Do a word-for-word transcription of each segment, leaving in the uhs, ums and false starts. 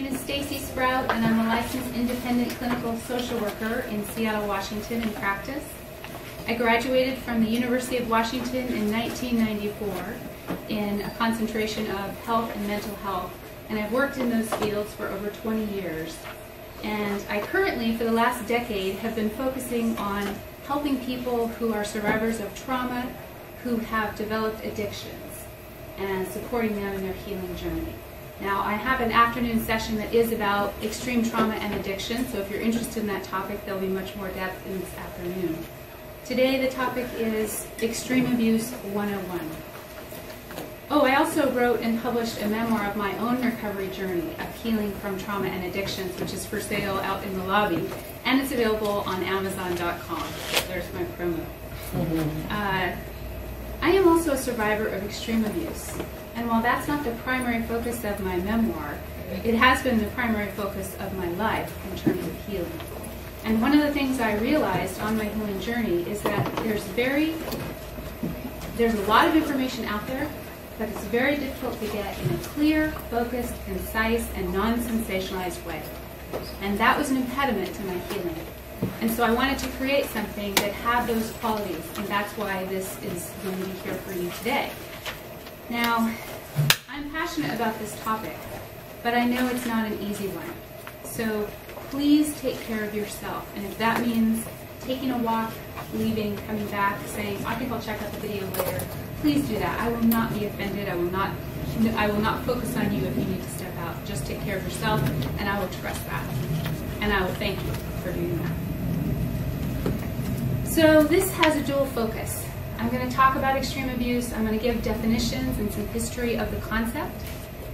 name is Stacy Sprout, and I'm a licensed independent clinical social worker in Seattle, Washington, in practice. I graduated from the University of Washington in nineteen ninety-four in a concentration of health and mental health, and I've worked in those fields for over twenty years. And I currently, for the last decade, have been focusing on helping people who are survivors of trauma, who have developed addictions, and supporting them in their healing journey. Now, I have an afternoon session that is about extreme trauma and addiction, so if you're interested in that topic, there'll be much more depth in this afternoon. Today, the topic is Extreme Abuse one oh one. Oh, I also wrote and published a memoir of my own recovery journey of healing from trauma and addictions, which is for sale out in the lobby, and it's available on Amazon dot com. There's my promo. Uh, I am also a survivor of extreme abuse, and while that's not the primary focus of my memoir, it has been the primary focus of my life in terms of healing. And one of the things I realized on my healing journey is that there's very, there's a lot of information out there, but it's very difficult to get in a clear, focused, concise, and non-sensationalized way. And that was an impediment to my healing. And so I wanted to create something that had those qualities, and that's why this is going to be here for you today. Now, I'm passionate about this topic, but I know it's not an easy one. So please take care of yourself, and if that means taking a walk, leaving, coming back, saying, I think I'll check out the video later, please do that. I will not be offended. I will not, I will not focus on you if you need to step out. Just take care of yourself, and I will trust that, and I will thank you for doing that. So this has a dual focus. I'm going to talk about extreme abuse, I'm going to give definitions and some history of the concept,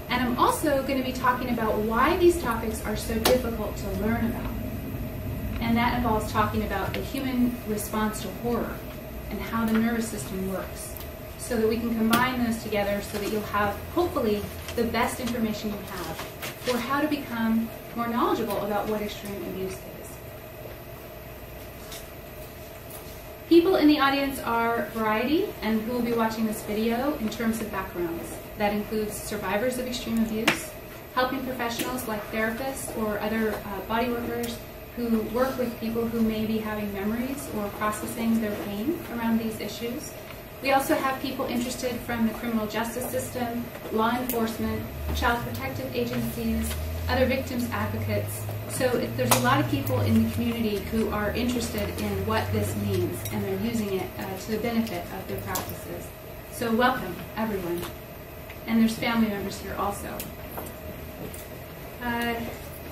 and I'm also going to be talking about why these topics are so difficult to learn about. And that involves talking about the human response to horror and how the nervous system works, so that we can combine those together so that you'll have, hopefully, the best information you have for how to become more knowledgeable about what extreme abuse is. People in the audience are variety, and who will be watching this video in terms of backgrounds. That includes survivors of extreme abuse, helping professionals like therapists or other uh, body workers who work with people who may be having memories or processing their pain around these issues. We also have people interested from the criminal justice system, law enforcement, child protective agencies, other victims advocates. So if there's a lot of people in the community who are interested in what this means, and they're using it uh, to the benefit of their practices. So welcome, everyone. And there's family members here also. Uh,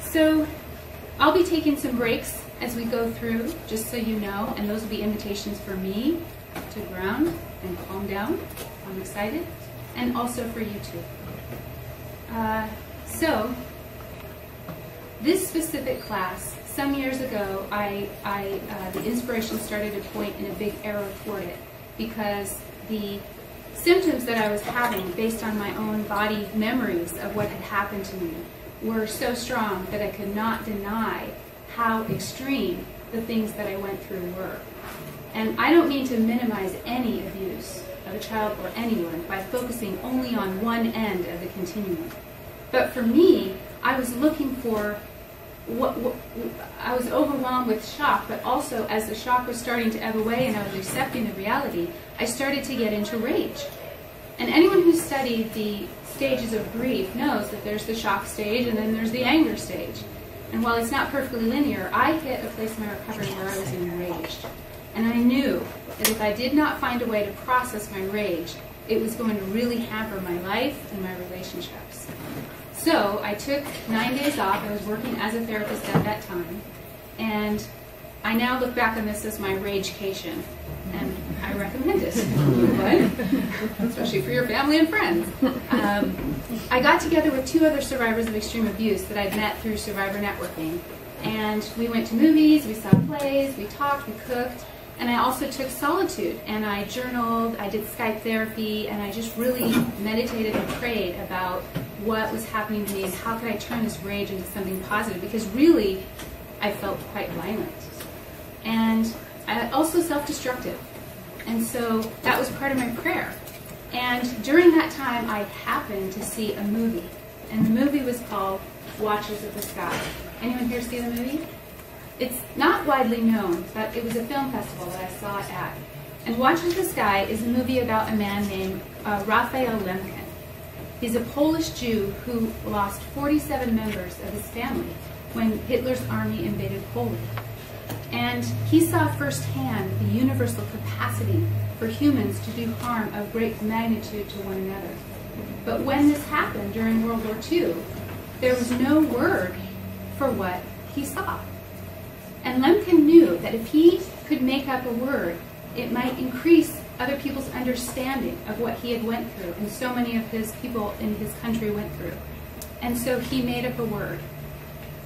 so I'll be taking some breaks as we go through, just so you know, and those will be invitations for me to ground and calm down. I'm excited. And also for you too. Uh, so. This specific class, some years ago, I, I, uh, the inspiration started to point in a big arrow toward it, because the symptoms that I was having based on my own body memories of what had happened to me were so strong that I could not deny how extreme the things that I went through were. And I don't mean to minimize any abuse of a child or anyone by focusing only on one end of the continuum. But for me, I was looking for What, what, I was overwhelmed with shock, but also as the shock was starting to ebb away and I was accepting the reality, I started to get into rage. And anyone who studied the stages of grief knows that there's the shock stage and then there's the anger stage. And while it's not perfectly linear, I hit a place in my recovery where I was enraged. And I knew that if I did not find a way to process my rage, it was going to really hamper my life and my relationships. So I took nine days off. I was working as a therapist at that time, and I now look back on this as my ragecation, and I recommend it, especially for your family and friends. Um, I got together with two other survivors of extreme abuse that I'd met through survivor networking, and we went to movies, we saw plays, we talked, we cooked, and I also took solitude, and I journaled, I did Skype therapy, and I just really meditated and prayed about what was happening to me and how could I turn this rage into something positive, because really I felt quite violent. And I also self-destructive. And so that was part of my prayer. And during that time I happened to see a movie, and the movie was called Watchers of the Sky. Anyone here see the movie? It's not widely known, but it was a film festival that I saw it at. And Watchers of the Sky is a movie about a man named uh, Raphael Lemkin. He's a Polish Jew who lost forty-seven members of his family when Hitler's army invaded Poland. And he saw firsthand the universal capacity for humans to do harm of great magnitude to one another. But when this happened during World War Two, there was no word for what he saw. And Lemkin knew that if he could make up a word, it might increase other people's understanding of what he had went through, and so many of his people in his country went through. And so he made up a word.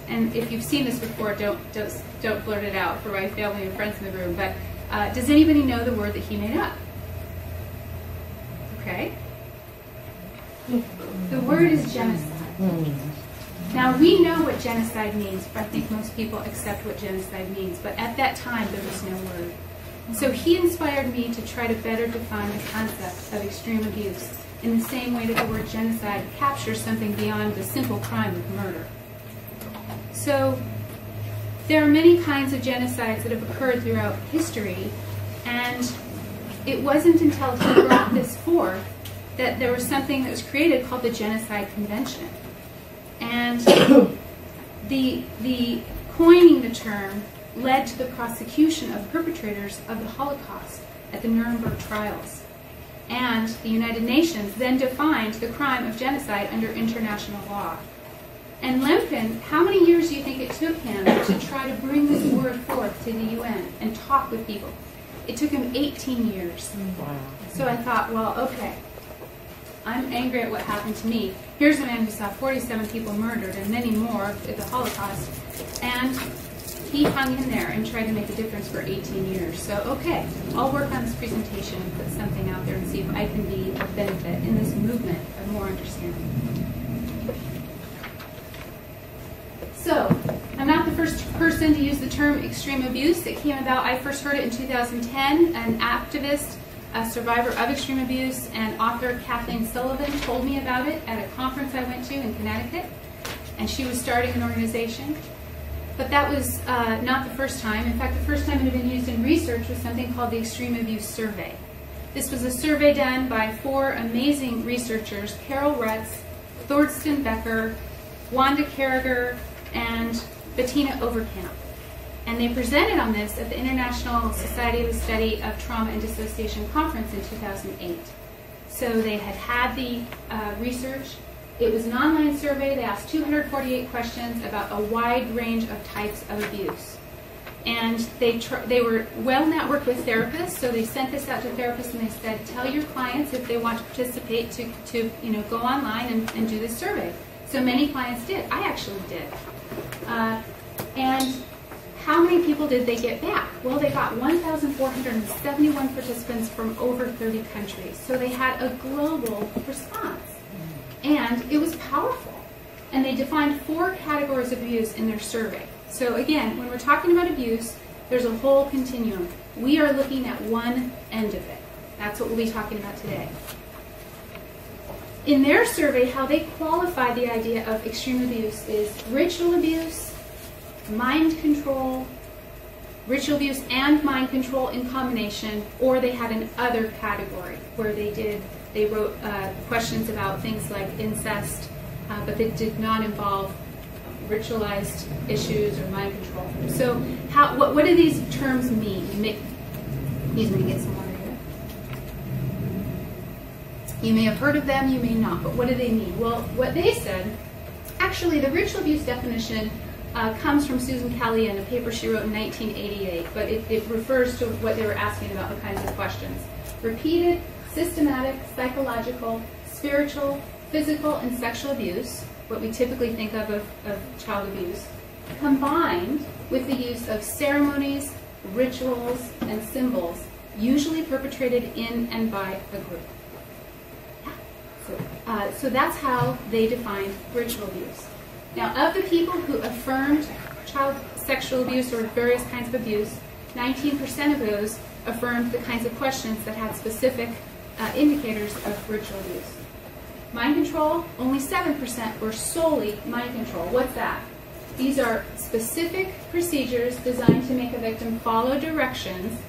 And if you've seen this before, don't, don't, don't blurt it out for my family and friends in the room, but uh, does anybody know the word that he made up? Okay. The word is genocide. Now, we know what genocide means, but I think most people accept what genocide means, but at that time, there was no word. So he inspired me to try to better define the concept of extreme abuse in the same way that the word genocide captures something beyond the simple crime of murder. So there are many kinds of genocides that have occurred throughout history, and it wasn't until he brought this forth that there was something that was created called the Genocide Convention. And the, the coining the term led to the prosecution of perpetrators of the Holocaust at the Nuremberg Trials. And the United Nations then defined the crime of genocide under international law. And Lemkin, how many years do you think it took him to try to bring this word forth to the U N and talk with people? It took him eighteen years. Wow. So I thought, well, okay, I'm angry at what happened to me. Here's a man who saw forty-seven people murdered and many more at the Holocaust, and he hung in there and tried to make a difference for eighteen years. So, okay, I'll work on this presentation and put something out there and see if I can be of benefit in this movement of more understanding. So, I'm not the first person to use the term extreme abuse. It came about, I first heard it in two thousand ten, an activist, a survivor of extreme abuse, and author Kathleen Sullivan told me about it at a conference I went to in Connecticut, and she was starting an organization. But that was uh, not the first time. In fact, the first time it had been used in research was something called the Extreme Abuse Survey. This was a survey done by four amazing researchers, Carol Rutz, Thorsten Becker, Wanda Carragher, and Bettina Overkamp. And they presented on this at the International Society for the Study of Trauma and Dissociation Conference in two thousand eight. So they had had the uh, research. It was an online survey. They asked two hundred forty-eight questions about a wide range of types of abuse. And they, tr they were well networked with therapists, so they sent this out to therapists and they said, tell your clients if they want to participate to, to you know, go online and, and do this survey. So many clients did. I actually did. Uh, and how many people did they get back? Well, they got one thousand four hundred seventy-one participants from over thirty countries. So they had a global response. And it was powerful. And they defined four categories of abuse in their survey. So again, when we're talking about abuse, there's a whole continuum. We are looking at one end of it. That's what we'll be talking about today. In their survey, how they qualify the idea of extreme abuse is ritual abuse, mind control, ritual abuse and mind control in combination, or they had an other category where they did, they wrote uh, questions about things like incest, uh, but they did not involve ritualized issues or mind control. So how, what, what do these terms mean? You may, excuse me, get some water here. You may have heard of them, you may not, but what do they mean? Well, what they said, actually the ritual abuse definition Uh, comes from Susan Kelly in a paper she wrote in nineteen eighty-eight, but it, it refers to what they were asking about, the kinds of questions. Repeated, systematic, psychological, spiritual, physical, and sexual abuse, what we typically think of, of of child abuse, combined with the use of ceremonies, rituals, and symbols, usually perpetrated in and by a group. Yeah. So, uh, so that's how they defined ritual abuse. Now, of the people who affirmed child sexual abuse or various kinds of abuse, nineteen percent of those affirmed the kinds of questions that had specific uh, indicators of ritual abuse. Mind control, only seven percent were solely mind control. What's that? These are specific procedures designed to make a victim follow directions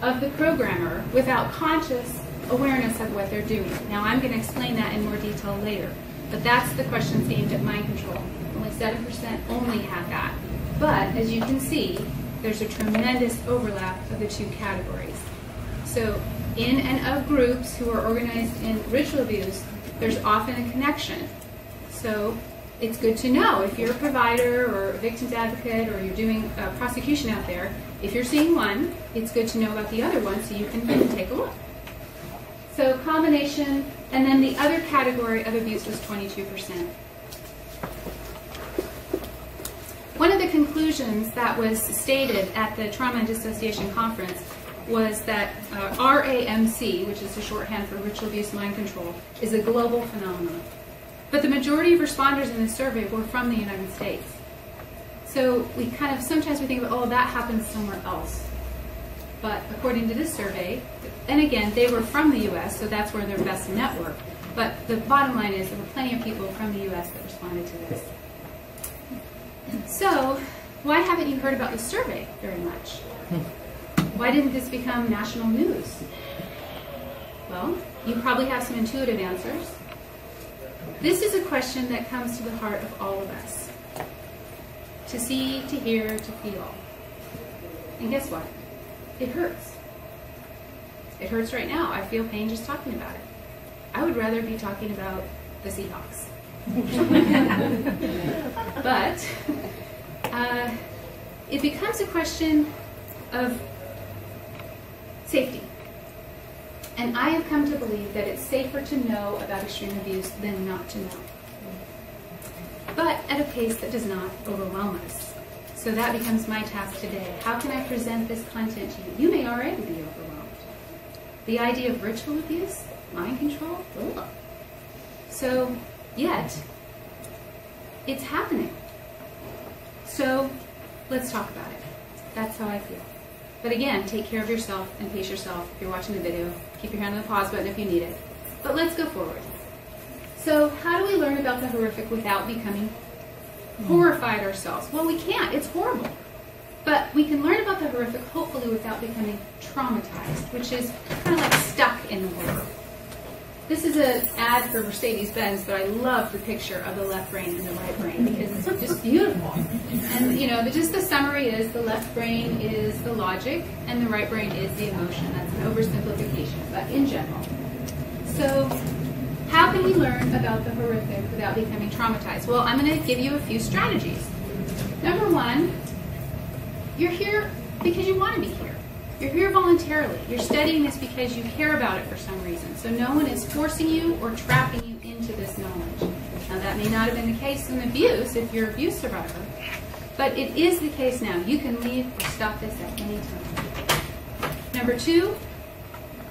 of the programmer without conscious awareness of what they're doing. Now, I'm going to explain that in more detail later, but that's the questions aimed at mind control. Only seven percent only had that. But as you can see, there's a tremendous overlap of the two categories. So in and of groups who are organized in ritual abuse, there's often a connection. So it's good to know if you're a provider or a victim's advocate or you're doing a prosecution out there, if you're seeing one, it's good to know about the other one so you can take a look. So combination, and then the other category of abuse was twenty-two percent. One of the conclusions that was stated at the Trauma and Dissociation Conference was that uh, R A M C, which is the shorthand for Ritual Abuse Mind Control, is a global phenomenon. But the majority of responders in this survey were from the United States. So we kind of, sometimes we think about, oh, that happens somewhere else. But according to this survey, and again, they were from the U S, so that's where their best network. But the bottom line is there were plenty of people from the U S that responded to this. So why haven't you heard about the survey very much? Why didn't this become national news? Well, you probably have some intuitive answers. This is a question that comes to the heart of all of us. To see, to hear, to feel. And guess what? It hurts. It hurts right now. I feel pain just talking about it. I would rather be talking about the Seahawks. But uh, it becomes a question of safety. And I have come to believe that it's safer to know about extreme abuse than not to know. But at a pace that does not overwhelm us. So that becomes my task today. How can I present this content to you? You may already be overwhelmed. The idea of ritual abuse, mind control, ugh. So yet, it's happening. So let's talk about it. That's how I feel. But again, take care of yourself and pace yourself. If you're watching the video, keep your hand on the pause button if you need it. But let's go forward. So how do we learn about the horrific without becoming horrified ourselves? Well, we can't. It's horrible. But we can learn about the horrific, hopefully, without becoming traumatized, which is kind of like stuck in the horror. This is an ad for Mercedes-Benz, but I love the picture of the left brain and the right brain because it's just beautiful. And you know, just the summary is the left brain is the logic and the right brain is the emotion. That's an oversimplification, but in general. So how can we learn about the horrific without becoming traumatized? Well, I'm going to give you a few strategies. Number one, you're here because you want to be here. You're here voluntarily. You're studying this because you care about it for some reason. So no one is forcing you or trapping you into this knowledge. Now that may not have been the case in abuse if you're an abuse survivor, but it is the case now. You can leave or stop this at any time. Number two,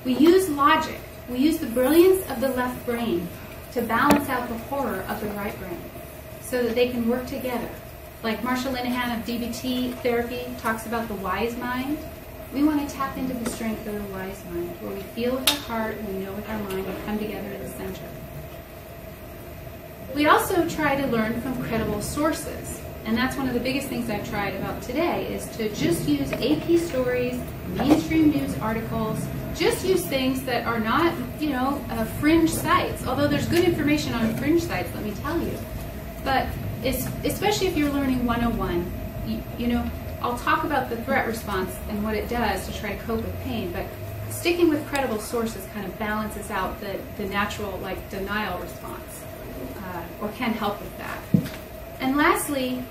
we use logic. We use the brilliance of the left brain to balance out the horror of the right brain so that they can work together. Like Marcia Linehan of D B T therapy talks about the wise mind. We want to tap into the strength of the wise mind, where we feel with our heart and we know with our mind, we come together at the center. We also try to learn from credible sources. And that's one of the biggest things I've tried about today, is to just use A P stories, mainstream news articles, just use things that are not, you know, uh, fringe sites. Although there's good information on fringe sites, let me tell you. But it's, especially if you're learning one oh one, you, you know, I'll talk about the threat response and what it does to try to cope with pain, but sticking with credible sources kind of balances out the, the natural, like, denial response, uh, or can help with that. And lastly,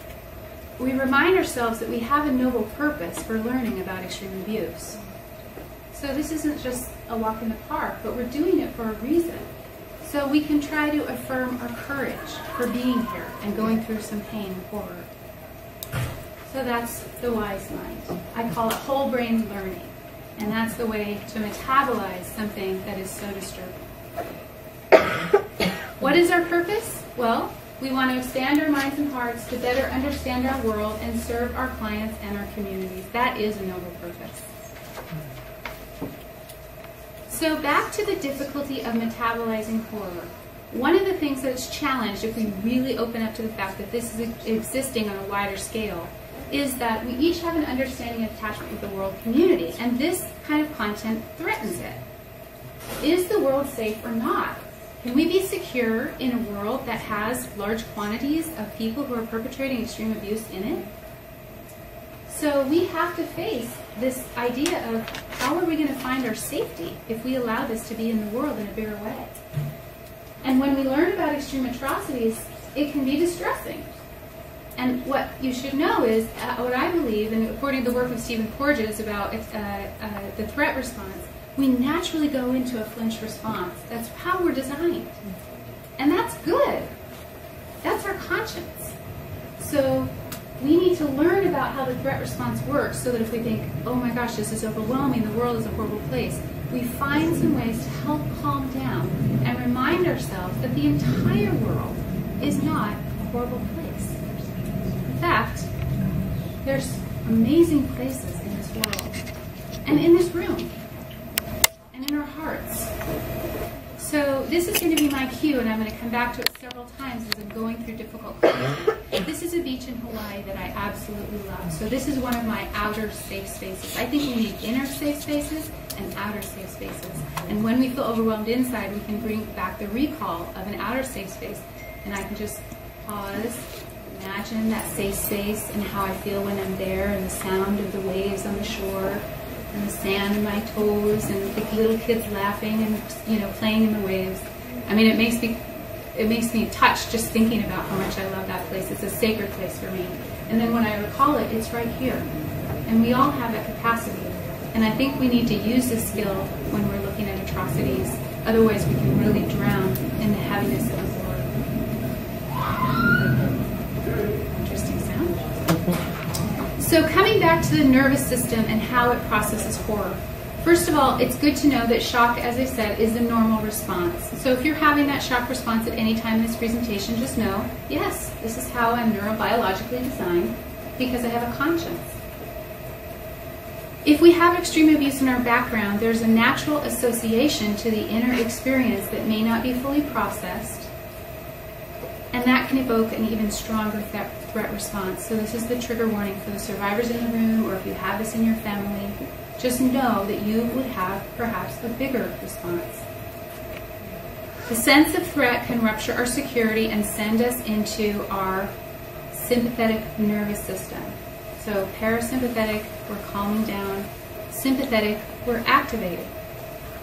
we remind ourselves that we have a noble purpose for learning about extreme abuse. So this isn't just a walk in the park, but we're doing it for a reason. So we can try to affirm our courage for being here and going through some pain and horror. So that's the wise mind. I call it whole brain learning. And that's the way to metabolize something that is so disturbing. What is our purpose? Well, we want to expand our minds and hearts to better understand our world and serve our clients and our communities. That is a noble purpose. So back to the difficulty of metabolizing horror. One of the things that is challenged, if we really open up to the fact that this is existing on a wider scale, is that we each have an understanding and attachment with the world community, and this kind of content threatens it. Is the world safe or not? Can we be secure in a world that has large quantities of people who are perpetrating extreme abuse in it? So we have to face this idea of how are we going to find our safety if we allow this to be in the world in a bigger way? And when we learn about extreme atrocities, it can be distressing. And what you should know is uh, what I believe, and according to the work of Stephen Porges about uh, uh, the threat response, we naturally go into a flinch response. That's how we're designed. And that's good. That's our conscience. So we need to learn about how the threat response works so that if we think, oh my gosh, this is overwhelming, the world is a horrible place, we find some ways to help calm down and remind ourselves that the entire world is not a horrible place. In fact, there's amazing places in this world, and in this room, and in our hearts. So this is going to be my cue, and I'm going to come back to it several times as I'm going through difficult conditions. This is a beach in Hawaii that I absolutely love. So this is one of my outer safe spaces. I think we need inner safe spaces and outer safe spaces. And when we feel overwhelmed inside, we can bring back the recall of an outer safe space. And I can just pause, imagine that safe space and how I feel when I'm there, and the sound of the waves on the shore, and the sand in my toes, and the little kids laughing and, you know, playing in the waves. I mean, it makes me, it makes me touched just thinking about how much I love that place. It's a sacred place for me. And then when I recall it, it's right here. And we all have that capacity. And I think we need to use this skill when we're looking at atrocities. Otherwise, we can really drown in the heaviness of the world. Interesting sound. So coming back to the nervous system and how it processes horror. First of all, it's good to know that shock, as I said, is a normal response. So if you're having that shock response at any time in this presentation, just know, yes, this is how I'm neurobiologically designed because I have a conscience. If we have extreme abuse in our background, there's a natural association to the inner experience that may not be fully processed, and that can evoke an even stronger threat response. So this is the trigger warning for the survivors in the room, or if you have this in your family. Just know that you would have perhaps a bigger response. The sense of threat can rupture our security and send us into our sympathetic nervous system. So parasympathetic, we're calming down. Sympathetic, we're activated.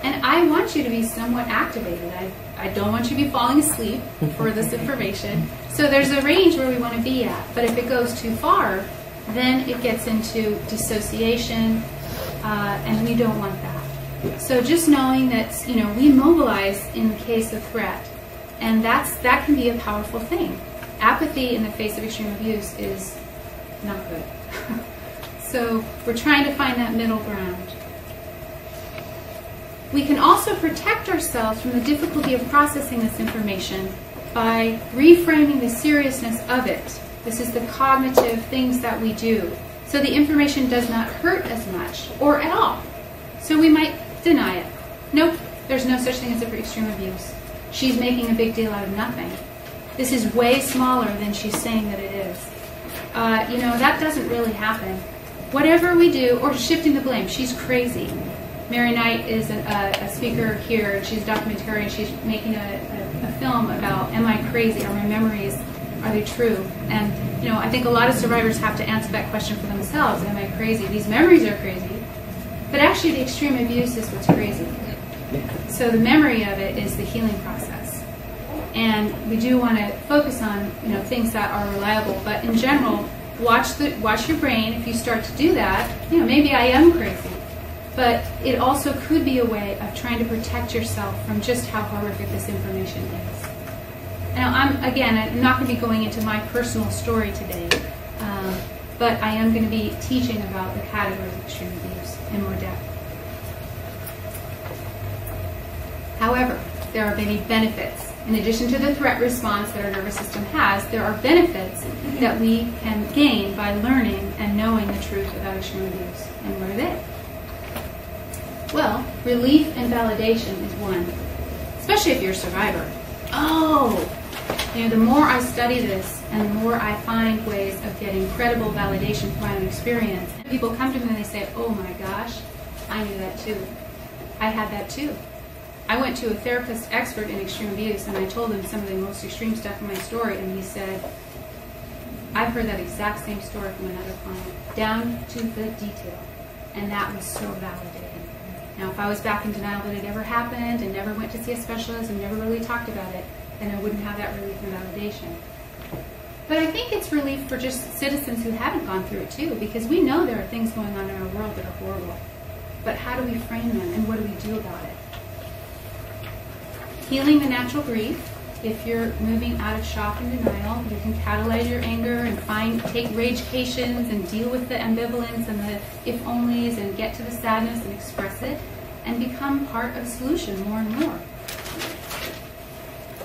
And I want you to be somewhat activated. I, I don't want you to be falling asleep for this information. So there's a range where we want to be at. But if it goes too far, then it gets into dissociation, Uh, and we don't want that. So just knowing that, you know, we mobilize in case of threat, and that's that can be a powerful thing. Apathy in the face of extreme abuse is not good. So we're trying to find that middle ground. We can also protect ourselves from the difficulty of processing this information by reframing the seriousness of it. This is the cognitive things that we do. So the information does not hurt as much, or at all. So we might deny it. Nope, there's no such thing as extreme abuse. She's making a big deal out of nothing. This is way smaller than she's saying that it is. Uh, you know, that doesn't really happen. Whatever we do, or shifting the blame, she's crazy. Mary Knight is a, a, a speaker here, and she's a documentarian. She's making a, a, a film about, am I crazy? Are my memories, are they true? And you know, I think a lot of survivors have to answer that question for themselves. Am I crazy? These memories are crazy. But actually, the extreme abuse is what's crazy. So the memory of it is the healing process. And we do want to focus on, you know, things that are reliable. But in general, watch the watch your brain. If you start to do that, you know, maybe I am crazy. But it also could be a way of trying to protect yourself from just how horrific this information is. Now, I'm, again, I'm not going to be going into my personal story today, um, but I am going to be teaching about the categories of extreme abuse in more depth. However, there are many benefits. In addition to the threat response that our nervous system has, there are benefits that we can gain by learning and knowing the truth about extreme abuse. And what are they? Well, relief and validation is one, especially if you're a survivor. oh, you know, the more I study this and the more I find ways of getting credible validation for my own experience. And people come to me and they say, oh my gosh, I knew that too. I had that too. I went to a therapist expert in extreme abuse and I told him some of the most extreme stuff in my story, and he said, I've heard that exact same story from another client, down to the detail. And that was so validating. Now, if I was back in denial that it ever happened and never went to see a specialist and never really talked about it, then I wouldn't have that relief and validation. But I think it's relief for just citizens who haven't gone through it too, because we know there are things going on in our world that are horrible. But how do we frame them and what do we do about it? Healing the natural grief. If you're moving out of shock and denial, you can catalyze your anger and find, take ragecations and deal with the ambivalence and the if-onlys and get to the sadness and express it and become part of the solution more and more.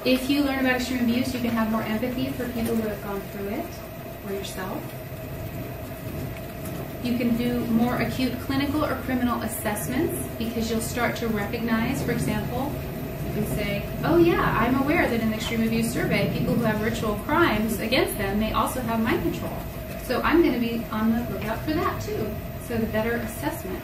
If you learn about extreme abuse, you can have more empathy for people who have gone through it or yourself. You can do more acute clinical or criminal assessments because you'll start to recognize, for example, you can say, oh yeah, I'm aware that in the Extreme Abuse Survey, people who have ritual crimes against them may also have mind control. So I'm going to be on the lookout for that too. So the better assessment.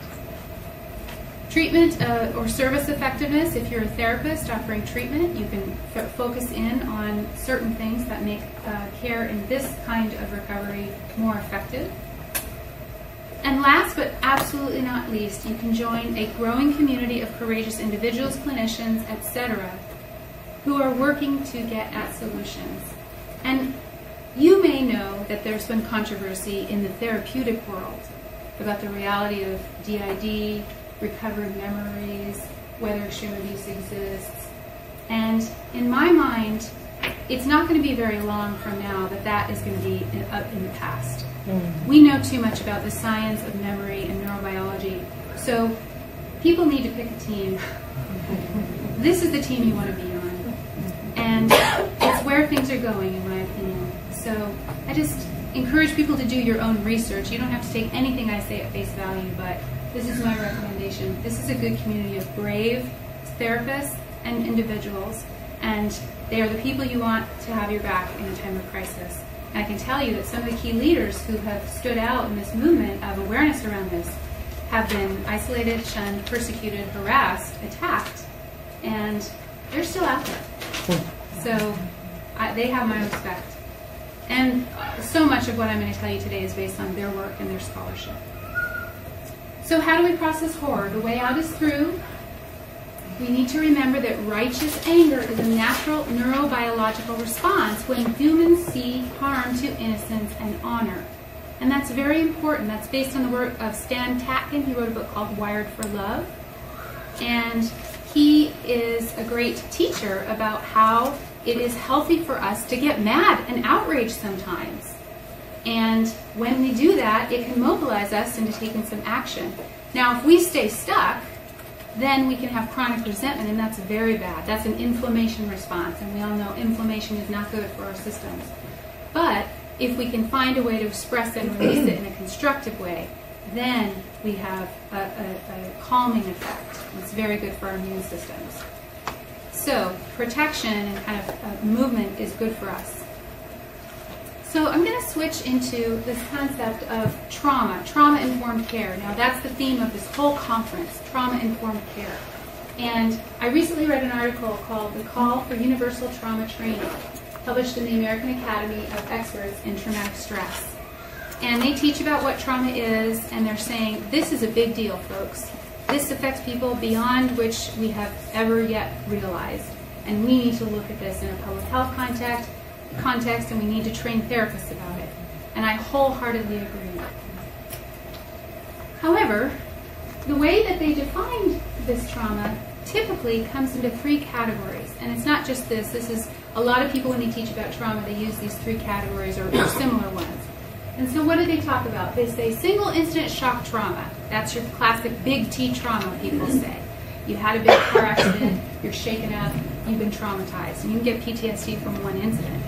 Treatment uh, or service effectiveness. If you're a therapist offering treatment, you can f focus in on certain things that make uh, care in this kind of recovery more effective. And last but absolutely not least, you can join a growing community of courageous individuals, clinicians, et cetera, who are working to get at solutions. And you may know that there's been controversy in the therapeutic world about the reality of D I D, recovered memories, whether extreme abuse exists. And in my mind, it's not going to be very long from now that that is going to be in, up in the past. Mm. We know too much about the science of memory and neurobiology, so people need to pick a team. This is the team you want to be on, and it's where things are going, in my opinion. So I just encourage people to do your own research. You don't have to take anything I say at face value, but this is my recommendation. This is a good community of brave therapists and individuals, and they are the people you want to have your back in a time of crisis. And I can tell you that some of the key leaders who have stood out in this movement of awareness around this have been isolated, shunned, persecuted, harassed, attacked, and they're still out there. So I, they have my respect. And so much of what I'm going to tell you today is based on their work and their scholarship. So how do we process horror? The way out is through. We need to remember that righteous anger is a natural neurobiological response when humans see harm to innocence and honor. And that's very important. That's based on the work of Stan Tatkin. He wrote a book called Wired for Love. And he is a great teacher about how it is healthy for us to get mad and outraged sometimes. And when we do that, it can mobilize us into taking some action. Now, if we stay stuck, then we can have chronic resentment, and that's very bad. That's an inflammation response, and we all know inflammation is not good for our systems. But if we can find a way to express it and release it in a constructive way, then we have a, a, a calming effect. It's very good for our immune systems. So protection and kind of uh, movement is good for us. So I'm going to switch into this concept of trauma, trauma-informed care. Now that's the theme of this whole conference, trauma-informed care. And I recently read an article called The Call for Universal Trauma Training, published in the American Academy of Experts in Traumatic Stress. And they teach about what trauma is, and they're saying, this is a big deal, folks. This affects people beyond which we have ever yet realized. And we need to look at this in a public health context, context and we need to train therapists about it. And I wholeheartedly agree. However, the way that they defined this trauma typically comes into three categories. And it's not just this. This is a lot of people when they teach about trauma, they use these three categories or, or similar ones. And so what do they talk about? They say single incident shock trauma. That's your classic big T trauma, people say. You had a big car accident, you're shaken up, you've been traumatized. And you can get P T S D from one incident.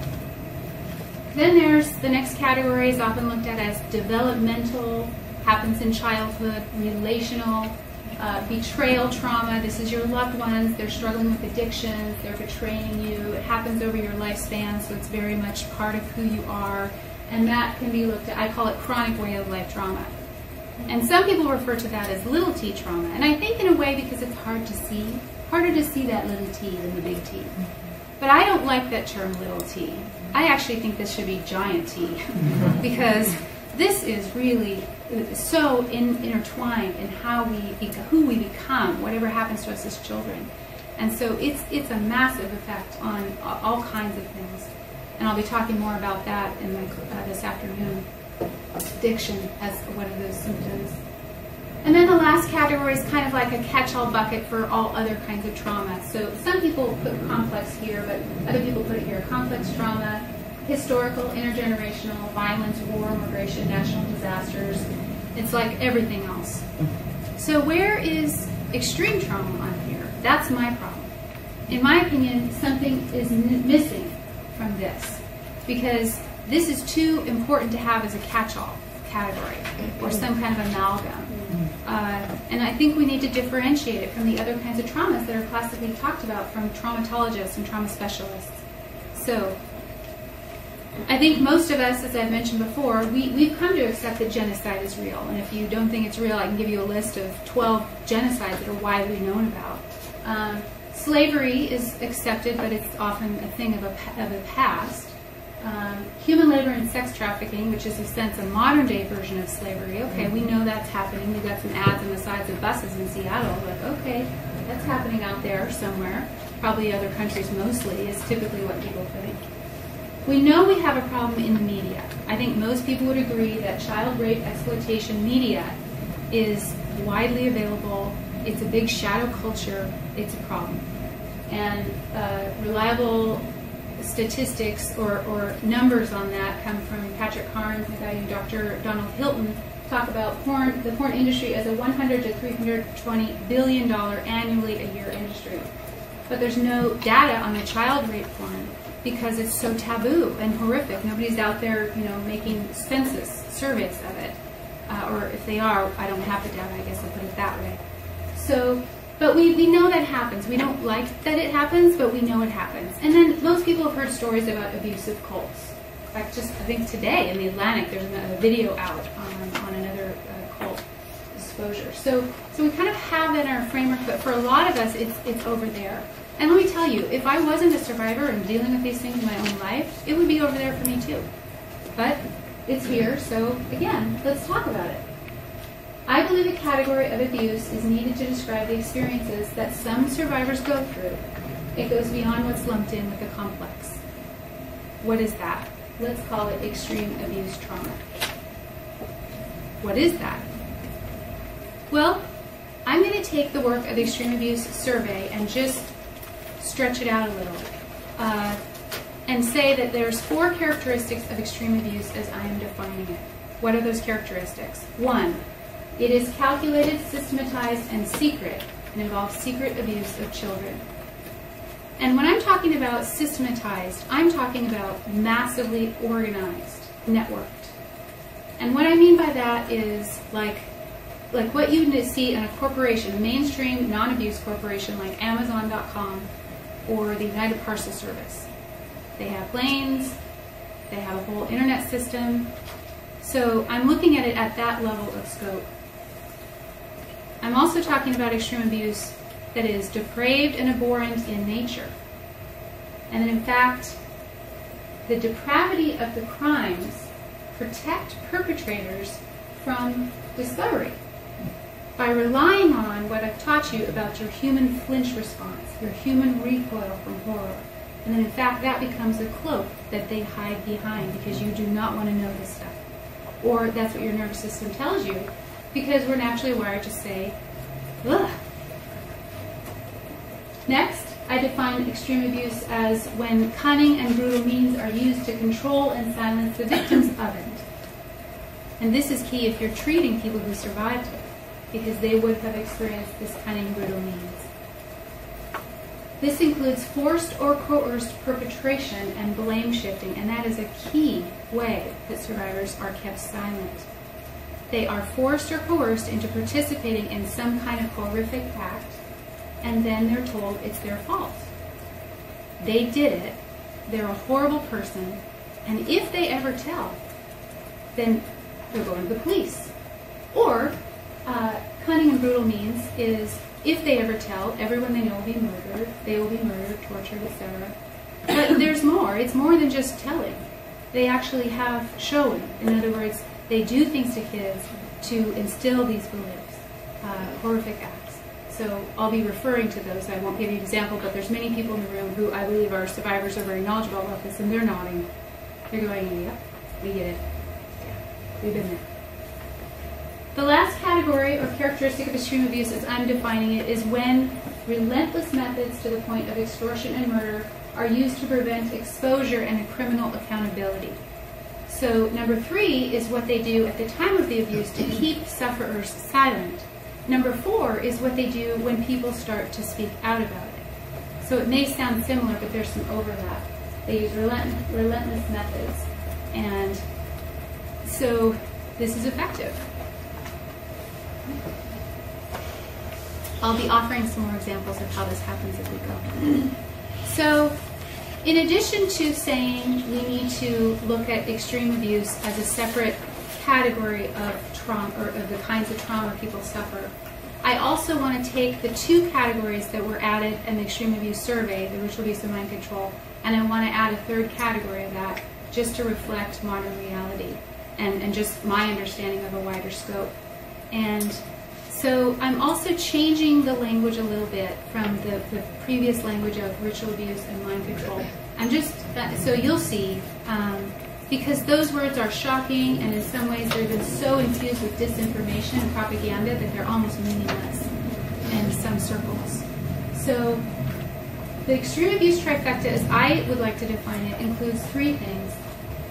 Then there's the next category is often looked at as developmental, happens in childhood, relational, uh, betrayal trauma. This is your loved ones. They're struggling with addictions. They're betraying you. It happens over your lifespan, so it's very much part of who you are. And that can be looked at. I call it chronic way of life trauma. And some people refer to that as little t trauma. And I think in a way because it's hard to see, harder to see that little t than the big T. But I don't like that term little t. I actually think this should be giant T because this is really so in, intertwined in how we, who we become, whatever happens to us as children. And so it's, it's a massive effect on all kinds of things. And I'll be talking more about that in my, uh, this afternoon. Addiction as one of those symptoms. And then the last category is kind of like a catch-all bucket for all other kinds of trauma. So some people put complex here, but other people put it here. Complex trauma, historical, intergenerational, violence, war, immigration, national disasters. It's like everything else. So where is extreme trauma on here? That's my problem. In my opinion, something is n- missing from this because this is too important to have as a catch-all category or some kind of amalgam. Uh, and I think we need to differentiate it from the other kinds of traumas that are classically talked about from traumatologists and trauma specialists. So I think most of us, as I've mentioned before, we, we've come to accept that genocide is real. And if you don't think it's real, I can give you a list of twelve genocides that are widely known about. Um, slavery is accepted, but it's often a thing of a, of a past. Um, human labor and sex trafficking, which is, in a sense, a modern-day version of slavery. Okay, we know that's happening. We've got some ads on the sides of buses in Seattle. Like, okay, that's happening out there somewhere. Probably other countries mostly is typically what people think. We know we have a problem in the media. I think most people would agree that child rape exploitation media is widely available. It's a big shadow culture. It's a problem. And uh, reliable statistics or, or numbers on that come from Patrick Carnes, the guy who Doctor Donald Hilton talk about porn, the porn industry as a one hundred to three hundred twenty billion dollars annually a year industry. But there's no data on the child rape porn because it's so taboo and horrific. Nobody's out there, you know, making census surveys of it. Uh, or if they are, I don't have the data, I guess I'll put it that way. So But we, we know that happens. We don't like that it happens, but we know it happens. And then most people have heard stories about abusive cults. Like just, I think today in the Atlantic, there's a video out on, on another uh, cult exposure. So, so we kind of have in our framework, but for a lot of us, it's, it's over there. And let me tell you, if I wasn't a survivor and dealing with these things in my own life, it would be over there for me too. But it's here, so again, let's talk about it. I believe a category of abuse is needed to describe the experiences that some survivors go through. It goes beyond what's lumped in with the complex. What is that? Let's call it extreme abuse trauma. What is that? Well, I'm going to take the work of the Extreme Abuse Survey and just stretch it out a little uh, and say that there's four characteristics of extreme abuse as I am defining it. What are those characteristics? One. It is calculated, systematized, and secret, and involves secret abuse of children. And when I'm talking about systematized, I'm talking about massively organized, networked. And what I mean by that is like, like what you see in a corporation, mainstream non-abuse corporation like Amazon dot com or the United Parcel Service. They have lanes, they have a whole internet system. So I'm looking at it at that level of scope. I'm also talking about extreme abuse that is depraved and abhorrent in nature. And in fact, the depravity of the crimes protect perpetrators from discovery by relying on what I've taught you about your human flinch response, your human recoil from horror. And then in fact, that becomes a cloak that they hide behind because you do not want to know this stuff. Or that's what your nervous system tells you, because we're naturally wired to say, ugh. Next, I define extreme abuse as when cunning and brutal means are used to control and silence the victims of it. And this is key if you're treating people who survived it, because they would have experienced this cunning, brutal means. This includes forced or coerced perpetration and blame shifting, and that is a key way that survivors are kept silent. they are forced or coerced into participating in some kind of horrific act, and then they're told it's their fault. They did it, they're a horrible person, and if they ever tell, then they're going to the police. Or, uh, cunning and brutal means is, if they ever tell, everyone they know will be murdered, they will be murdered, tortured, et cetera. But there's more, it's more than just telling. They actually have showing. In other words, they do things to kids to instill these beliefs, uh, horrific acts. So I'll be referring to those. I won't give you an example, but there's many people in the room who I believe are survivors, are very knowledgeable about this, and they're nodding. They're going, yep, we get it. Yeah, we've been there. The last category or characteristic of extreme abuse, as I'm defining it, is when relentless methods to the point of extortion and murder are used to prevent exposure and criminal accountability. So number three is what they do at the time of the abuse to keep sufferers silent. Number four is what they do when people start to speak out about it. So it may sound similar, but there's some overlap. They use relent relentless methods, and so this is effective. I'll be offering some more examples of how this happens as we go. So, in addition to saying we need to look at extreme abuse as a separate category of trauma, or of the kinds of trauma people suffer, I also want to take the two categories that were added in the Extreme Abuse Survey, the Ritual Abuse of Mind Control, and I want to add a third category of that just to reflect modern reality and, and just my understanding of a wider scope. And so I'm also changing the language a little bit from the, the previous language of ritual abuse and mind control. I'm just, so you'll see, um, because those words are shocking, and in some ways they've been so infused with disinformation and propaganda that they're almost meaningless in some circles. So the extreme abuse trifecta, as I would like to define it, includes three things.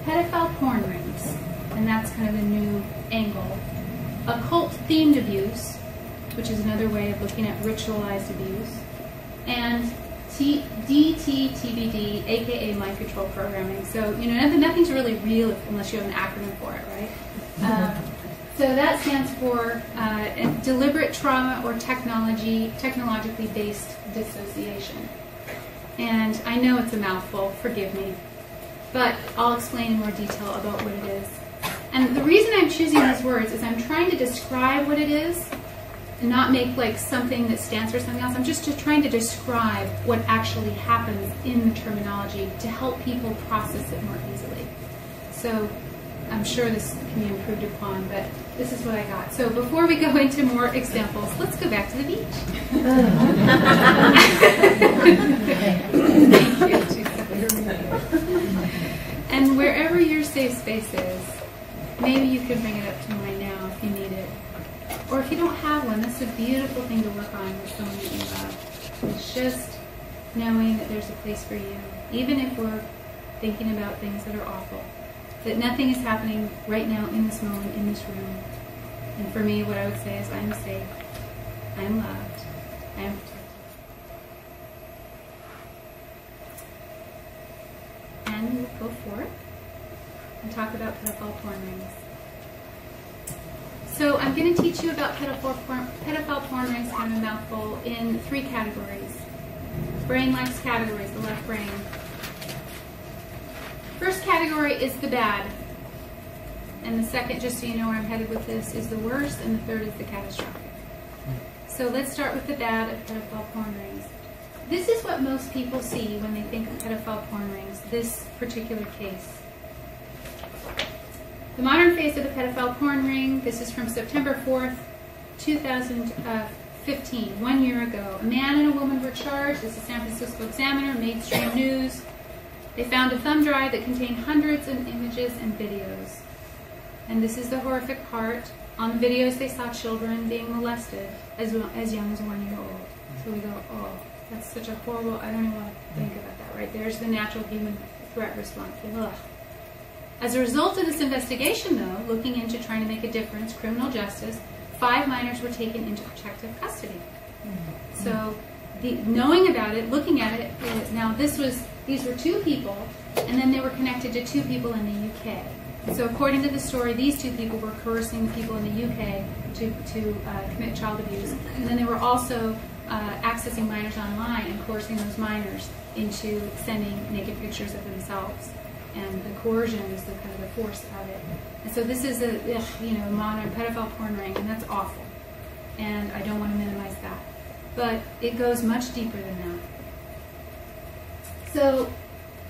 Pedophile porn rings, and that's kind of a new angle. Occult-themed abuse, which is another way of looking at ritualized abuse, and D T T B D, aka mind control programming. So, you know, nothing, nothing's really real unless you have an acronym for it, right? Um, so that stands for uh, deliberate trauma or technology, technologically based dissociation. And I know it's a mouthful, forgive me, but I'll explain in more detail about what it is. And the reason I'm choosing these words is I'm trying to describe what it is and not make like something that stands for something else. I'm just trying to describe what actually happens in the terminology to help people process it more easily. So I'm sure this can be improved upon, but this is what I got. So before we go into more examples, let's go back to the beach. And wherever your safe space is, maybe you could bring it up to mind now if you need it. Or if you don't have one, that's a beautiful thing to work on with someone that you love. It's just knowing that there's a place for you, even if we're thinking about things that are awful. That nothing is happening right now in this moment, in this room. And for me, what I would say is I'm safe, I'm loved, I'm protected. And we'll go for it. And talk about pedophile porn rings. So I'm going to teach you about pedophile porn, pedophile porn rings, kind of a mouthful, in three categories. Brain likes categories, the left brain. First category is the bad. And the second, just so you know where I'm headed with this, is the worst, and the third is the catastrophic. So let's start with the bad of pedophile porn rings. This is what most people see when they think of pedophile porn rings, this particular case. The modern face of the pedophile porn ring, this is from September fourth, two thousand fifteen, one year ago. A man and a woman were charged. This is San Francisco Examiner, mainstream news. They found a thumb drive that contained hundreds of images and videos. And this is the horrific part. On the videos, they saw children being molested as, well, as young as one year old. So we go, oh, that's such a horrible, I don't even want to think about that, right? There's the natural human threat response. Ugh. As a result of this investigation, though, looking into trying to make a difference, criminal justice, five minors were taken into protective custody. Mm-hmm. So, the, knowing about it, looking at it, uh, now this was, these were two people, and then they were connected to two people in the U K. So according to the story, these two people were coercing the people in the U K to, to uh, commit child abuse. And then they were also uh, accessing minors online and coercing those minors into sending naked pictures of themselves. And the coercion is the kind of the force of it. And so this is a, you know, modern pedophile porn ring, and that's awful. And I don't want to minimize that. But it goes much deeper than that. So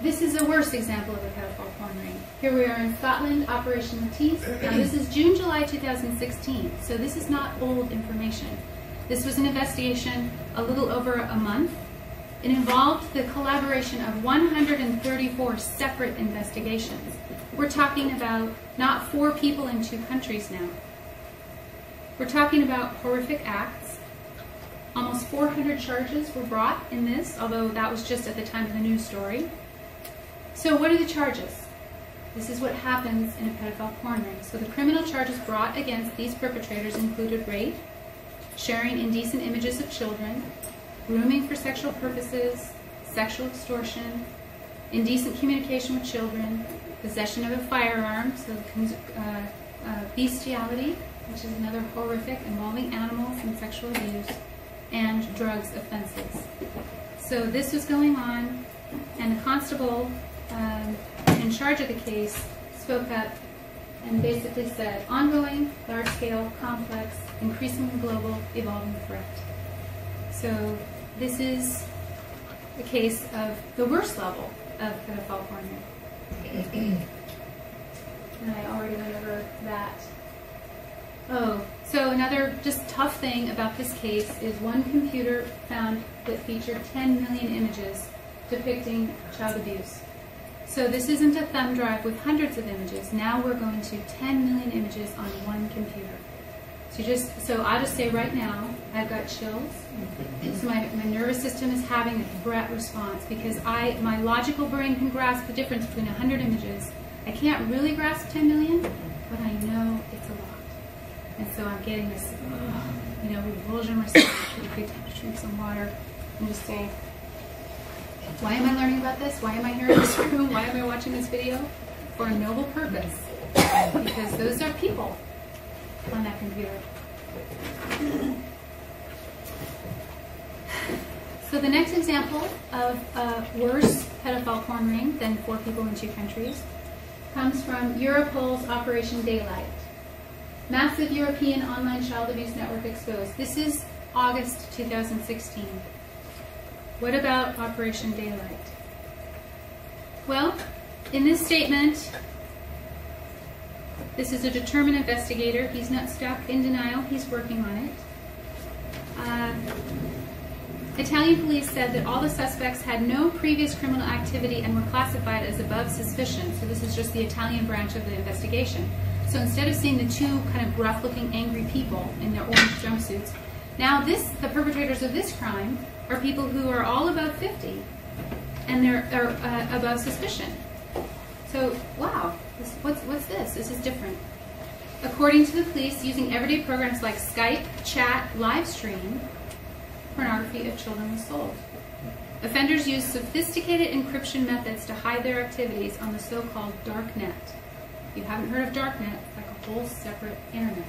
this is the worst example of a pedophile porn ring. Here we are in Scotland, Operation Matisse. Now this is June, July two thousand sixteen, so this is not old information. This was an investigation a little over a month. It involved the collaboration of one hundred thirty-four separate investigations. We're talking about not four people in two countries now. We're talking about horrific acts. Almost four hundred charges were brought in this, although that was just at the time of the news story. So what are the charges? This is what happens in a pedophile porn ring. So the criminal charges brought against these perpetrators included rape, sharing indecent images of children, grooming for sexual purposes, sexual extortion, indecent communication with children, possession of a firearm, so uh, uh, bestiality, which is another horrific involving animals and sexual abuse, and drugs offenses. So this was going on, and the constable um, in charge of the case spoke up and basically said, ongoing, large-scale, complex, increasingly global, evolving threat. So this is a case of the worst level of pedophile porn. And I already went over that. Oh, so another just tough thing about this case is one computer found that featured ten million images depicting child abuse. So this isn't a thumb drive with hundreds of images. Now we're going to ten million images on one computer. So just so I'll just say right now, I've got chills. So my, my nervous system is having a threat response because I my logical brain can grasp the difference between one hundred images. I can't really grasp ten million, but I know it's a lot. And so I'm getting this, you know, revulsion response. I drink some water and just say, why am I learning about this? Why am I here in this room? Why am I watching this video? For a noble purpose. Because those are people on that computer. So the next example of a worse pedophile porn ring than four people in two countries comes from Europol's Operation Daylight. Massive European online child abuse network exposed. This is August two thousand sixteen. What about Operation Daylight? Well, in this statement, this is a determined investigator. He's not stuck in denial. He's working on it. Uh, Italian police said that all the suspects had no previous criminal activity and were classified as above suspicion. So this is just the Italian branch of the investigation. So instead of seeing the two kind of gruff-looking, angry people in their orange jumpsuits, now this the perpetrators of this crime are people who are all above fifty, and they're, they're uh, above suspicion. So wow, this, what's what's this? This is different. According to the police, using everyday programs like Skype, chat, live stream, pornography of children was sold. Offenders used sophisticated encryption methods to hide their activities on the so-called dark net. If you haven't heard of dark net, it's like a whole separate internet.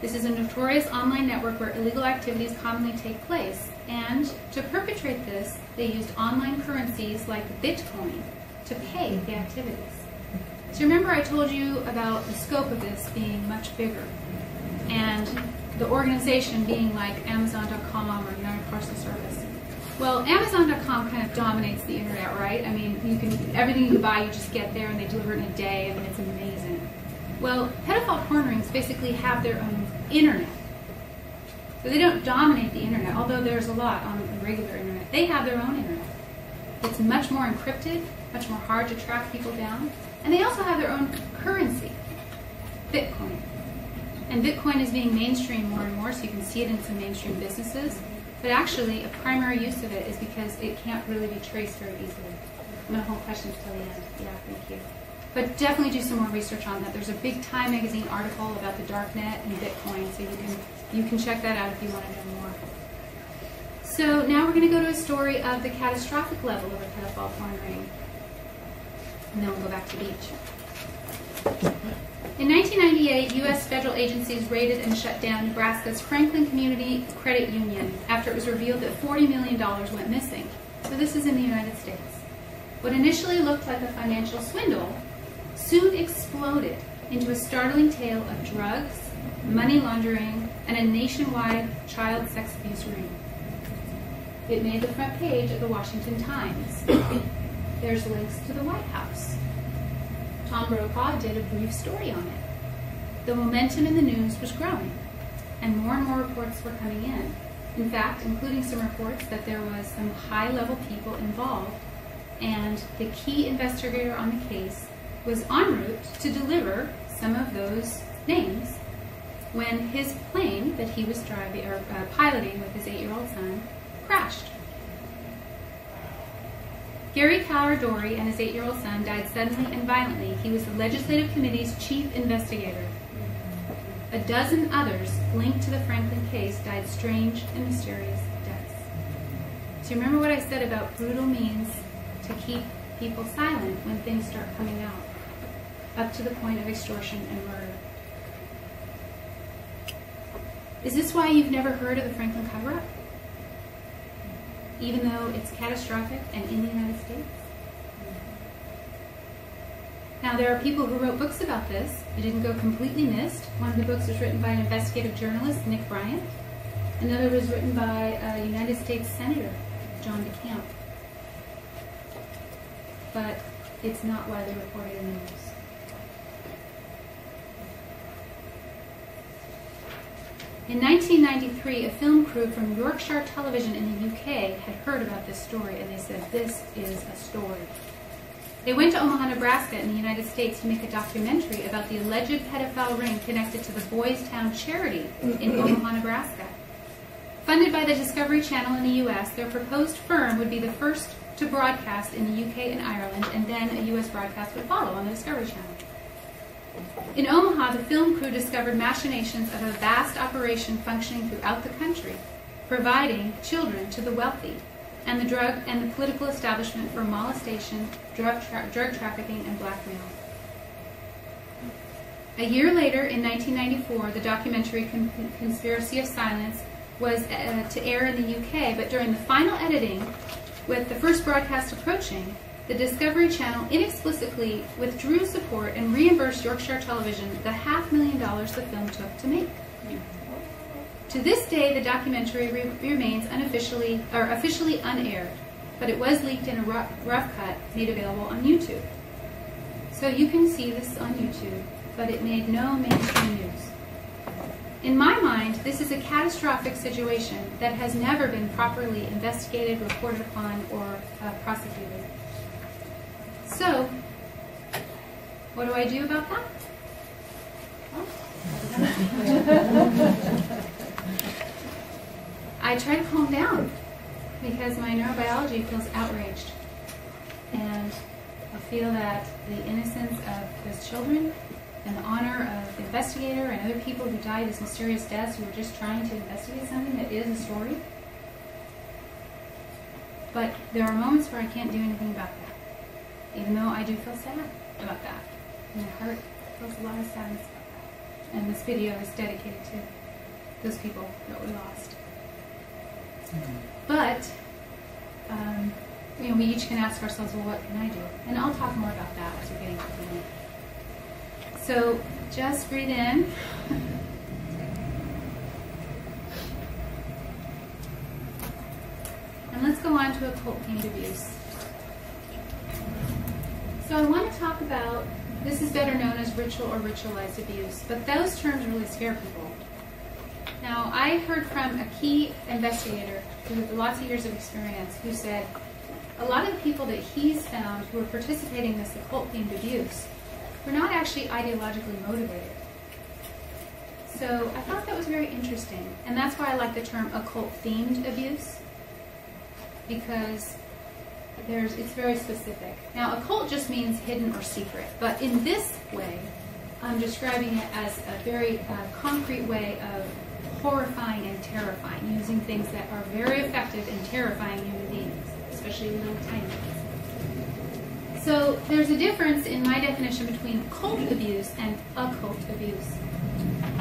This is a notorious online network where illegal activities commonly take place, and to perpetrate this, they used online currencies like Bitcoin to pay the activities. So remember I told you about the scope of this being much bigger, and the organization being like Amazon dot com or United Parcel Service. Well, Amazon dot com kind of dominates the internet, right? I mean, you can everything you buy, you just get there, and they deliver it in a day. I mean, it's amazing. Well, pedophile porn rings basically have their own internet. So they don't dominate the internet, although there's a lot on the regular internet. They have their own internet. It's much more encrypted, much more hard to track people down, and they also have their own currency, Bitcoin. And Bitcoin is being mainstream more and more, so you can see it in some mainstream businesses. But actually, a primary use of it is because it can't really be traced very easily. I'm going to hold questions till the end. Yeah, thank you. But definitely do some more research on that. There's a big Time magazine article about the darknet and Bitcoin, so you can you can check that out if you want to know more. So now we're going to go to a story of the catastrophic level of a pedophile porn ring, and then we'll go back to beach. In nineteen ninety-eight, U S federal agencies raided and shut down Nebraska's Franklin Community Credit Union after it was revealed that forty million dollars went missing. So this is in the United States. What initially looked like a financial swindle soon exploded into a startling tale of drugs, money laundering, and a nationwide child sex abuse ring. It made the front page of the Washington Times. There's links to the White House. Tom Brokaw did a brief story on it. The momentum in the news was growing, and more and more reports were coming in. In fact, including some reports that there was some high-level people involved, and the key investigator on the case was en route to deliver some of those names when his plane that he was driving or uh, piloting with his eight-year-old son crashed. Gary Caladori and his eight-year-old son died suddenly and violently. He was the legislative committee's chief investigator. A dozen others linked to the Franklin case died strange and mysterious deaths. So you remember what I said about brutal means to keep people silent when things start coming out, up to the point of extortion and murder. Is this why you've never heard of the Franklin cover-up? Even though it's catastrophic and in the United States? Now, there are people who wrote books about this. It didn't go completely missed. One of the books was written by an investigative journalist, Nick Bryant. Another was written by a United States Senator, John DeCamp. But it's not widely reported in the news. In nineteen ninety-three, a film crew from Yorkshire Television in the U K had heard about this story, and they said, this is a story. They went to Omaha, Nebraska in the United States to make a documentary about the alleged pedophile ring connected to the Boys Town charity in Omaha, Nebraska. Funded by the Discovery Channel in the U S, their proposed firm would be the first to broadcast in the U K and Ireland, and then a U S broadcast would follow on the Discovery Channel. In Omaha, the film crew discovered machinations of a vast operation functioning throughout the country, providing children to the wealthy, and the drug and the political establishment for molestation, drug, tra drug trafficking, and blackmail. A year later, in nineteen ninety-four, the documentary Con Conspiracy of Silence was uh, to air in the U K, but during the final editing, with the first broadcast approaching, the Discovery Channel inexplicably withdrew support and reimbursed Yorkshire Television the half million dollars the film took to make. To this day, the documentary re remains unofficially or officially unaired, but it was leaked in a rough, rough cut made available on YouTube. So you can see this on YouTube, but it made no mainstream news. In my mind, this is a catastrophic situation that has never been properly investigated, reported upon, or uh, prosecuted. So, what do I do about that? Oh. I try to calm down because my neurobiology feels outraged. And I feel that the innocence of those children and the honor of the investigator and other people who died as mysterious deaths who were just trying to investigate something that is a story. But there are moments where I can't do anything about that. Even though I do feel sad about that. And my heart feels a lot of sadness about that. And this video is dedicated to those people that we lost. Mm-hmm. But, um, you know, we each can ask ourselves, well, what can I do? And I'll talk more about that as we're getting to the end. So, just breathe in. And let's go on to occult pain abuse. So I want to talk about, this is better known as ritual or ritualized abuse, but those terms really scare people. Now, I heard from a key investigator with lots of years of experience who said a lot of the people that he's found who are participating in this occult-themed abuse were not actually ideologically motivated. So I thought that was very interesting, and that's why I like the term occult-themed abuse, because There's, it's very specific. Now, occult just means hidden or secret, but in this way, I'm describing it as a very uh, concrete way of horrifying and terrifying, using things that are very effective in terrifying human beings, especially little tiny ones. So there's a difference in my definition between cult abuse and occult abuse.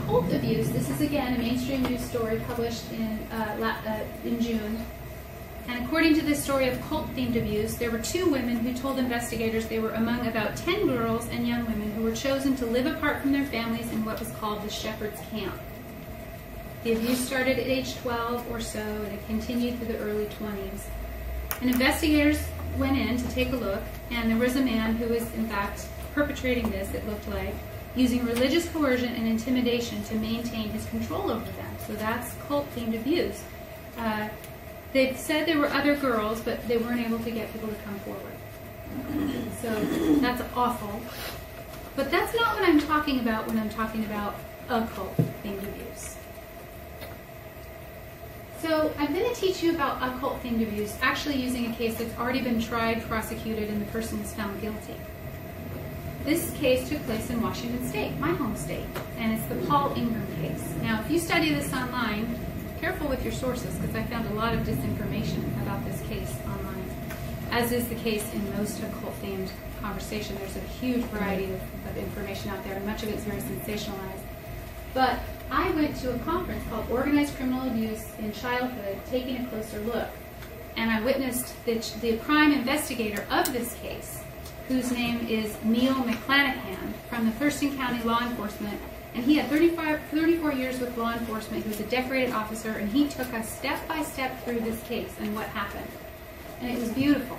Cult abuse, this is again a mainstream news story published in, uh, la uh, in June. And according to this story of cult-themed abuse, there were two women who told investigators they were among about ten girls and young women who were chosen to live apart from their families in what was called the Shepherd's Camp. The abuse started at age twelve or so, and it continued through the early twenties. And investigators went in to take a look, and there was a man who was, in fact, perpetrating this, it looked like, using religious coercion and intimidation to maintain his control over them. So that's cult-themed abuse. Uh, They said there were other girls, but they weren't able to get people to come forward. So that's awful. But that's not what I'm talking about when I'm talking about occult-themed abuse. So I'm going to teach you about occult-themed abuse, actually using a case that's already been tried, prosecuted, and the person is found guilty. This case took place in Washington State, my home state, and it's the Paul Ingram case. Now, if you study this online, careful with your sources, because I found a lot of disinformation about this case online, as is the case in most occult-themed conversation. There's a huge variety of, of information out there, and much of it's very sensationalized. But I went to a conference called Organized Criminal Abuse in Childhood, Taking a Closer Look, and I witnessed the, the prime investigator of this case, whose name is Neil McClanahan, from the Thurston County Law Enforcement. And he had thirty-five, thirty-four years with law enforcement. He was a decorated officer, and he took us step by step through this case and what happened. And it was beautiful,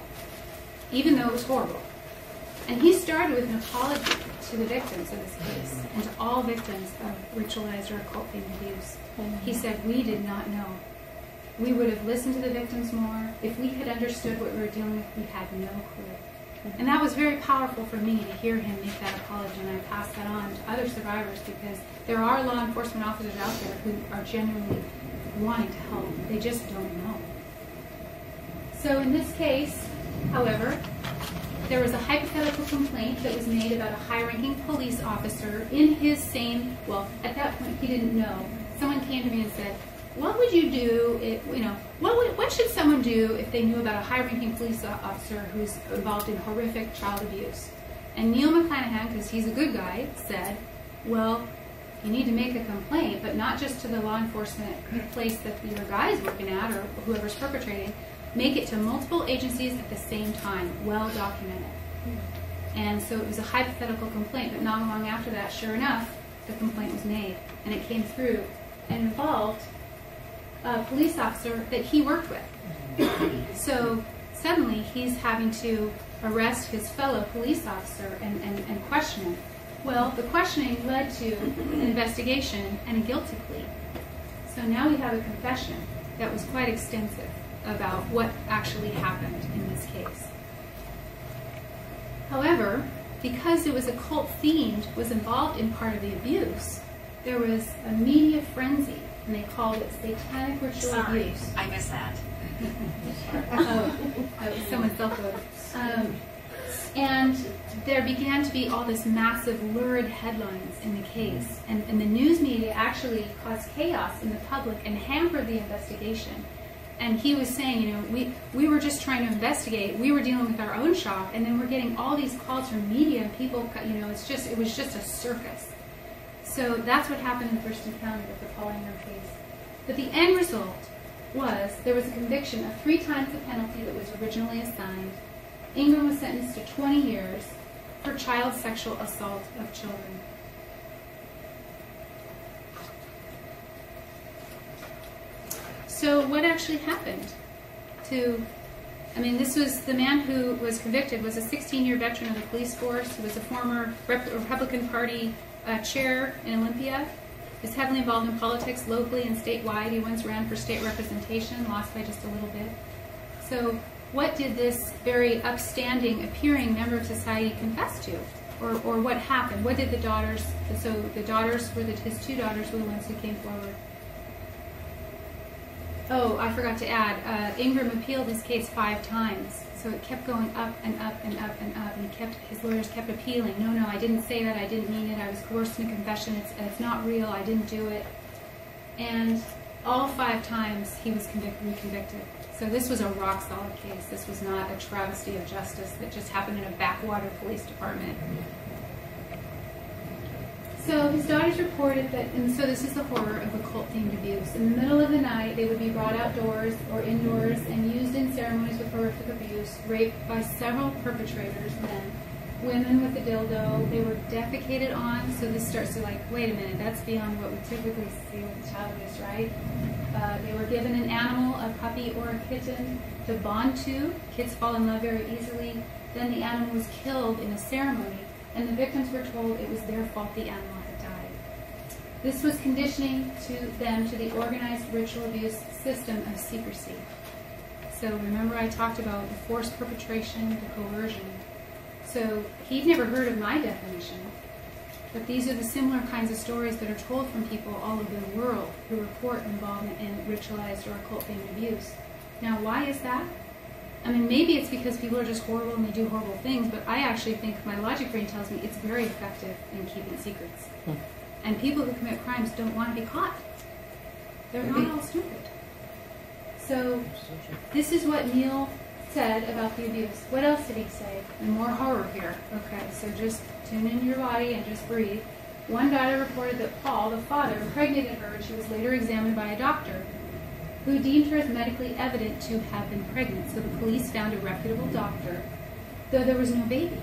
even though it was horrible. And he started with an apology to the victims of this case and to all victims of ritualized or occult-themed abuse. He said, we did not know. We would have listened to the victims more. If we had understood what we were dealing with, we had no clue. And that was very powerful for me to hear him make that apology, and I pass that on to other survivors, because there are law enforcement officers out there who are genuinely wanting to help. They just don't know. So in this case, however, there was a hypothetical complaint that was made about a high-ranking police officer in his same, well, at that point he didn't know. Someone came to me and said, what would you do if, you know, what, would, what should someone do if they knew about a high-ranking police officer who's involved in horrific child abuse? And Neil McClanahan, because he's a good guy, said, well, you need to make a complaint, but not just to the law enforcement place that your guy's working at or whoever's perpetrating. Make it to multiple agencies at the same time, well documented. And so it was a hypothetical complaint, but not long after that, sure enough, the complaint was made, and it came through and involved a police officer that he worked with. So suddenly he's having to arrest his fellow police officer and, and, and question him. Well, the questioning led to an investigation and a guilty plea. So now we have a confession that was quite extensive about what actually happened in this case. However, because it was a cult themed, was involved in part of the abuse, there was a media frenzy, and they called it satanic ritual Sorry, abuse. I missed that. oh, oh, someone felt um, And there began to be all this massive lurid headlines in the case, and, and the news media actually caused chaos in the public and hampered the investigation. And he was saying, you know, we, we were just trying to investigate, we were dealing with our own shock, and then we're getting all these calls from media and people, you know, it's just, it was just a circus. So that's what happened in Thurston County with the Paul Ingram case. But the end result was there was a conviction of three times the penalty that was originally assigned. Ingram was sentenced to twenty years for child sexual assault of children. So what actually happened to, I mean, this was, the man who was convicted was a sixteen-year veteran of the police force. He was a former Rep Republican Party Uh, chair in Olympia, is heavily involved in politics locally and statewide. He once ran for state representation, lost by just a little bit. So what did this very upstanding appearing member of society confess to? Or, or what happened? What did the daughters, so the daughters were the, his two daughters were the ones who came forward. Oh, I forgot to add, uh, Ingram appealed his case five times. So it kept going up and up and up and up, and he kept, his lawyers kept appealing. No, no, I didn't say that. I didn't mean it. I was coerced into confession. It's, it's not real. I didn't do it. And all five times he was convicted, reconvicted. So this was a rock-solid case. This was not a travesty of justice that just happened in a backwater police department. So his daughters reported that, and so this is the horror of occult-themed abuse. In the middle of the night, they would be brought outdoors or indoors and used in ceremonies with horrific abuse, raped by several perpetrators, men, women with a dildo. They were defecated on, so this starts to like, wait a minute, that's beyond what we typically see with child abuse, right? Uh, they were given an animal, a puppy or a kitten, to bond to. Kids fall in love very easily. Then the animal was killed in a ceremony, and the victims were told it was their fault the animal had died. This was conditioning to them to the organized ritual abuse system of secrecy. So remember I talked about the forced perpetration, the coercion. So he'd never heard of my definition, but these are the similar kinds of stories that are told from people all over the world who report involvement in ritualized or occult-themed abuse. Now why is that? I mean, maybe it's because people are just horrible and they do horrible things, but I actually think my logic brain tells me it's very effective in keeping secrets. Hmm. And people who commit crimes don't want to be caught. They're maybe. Not all stupid. So this is what Neil said about the abuse. What else did he say? And more horror here. Okay, so just tune into your body and just breathe. One daughter reported that Paul, the father, impregnated her, and she was later examined by a doctor who deemed her as medically evident to have been pregnant. So the police found a reputable doctor, though there was no baby.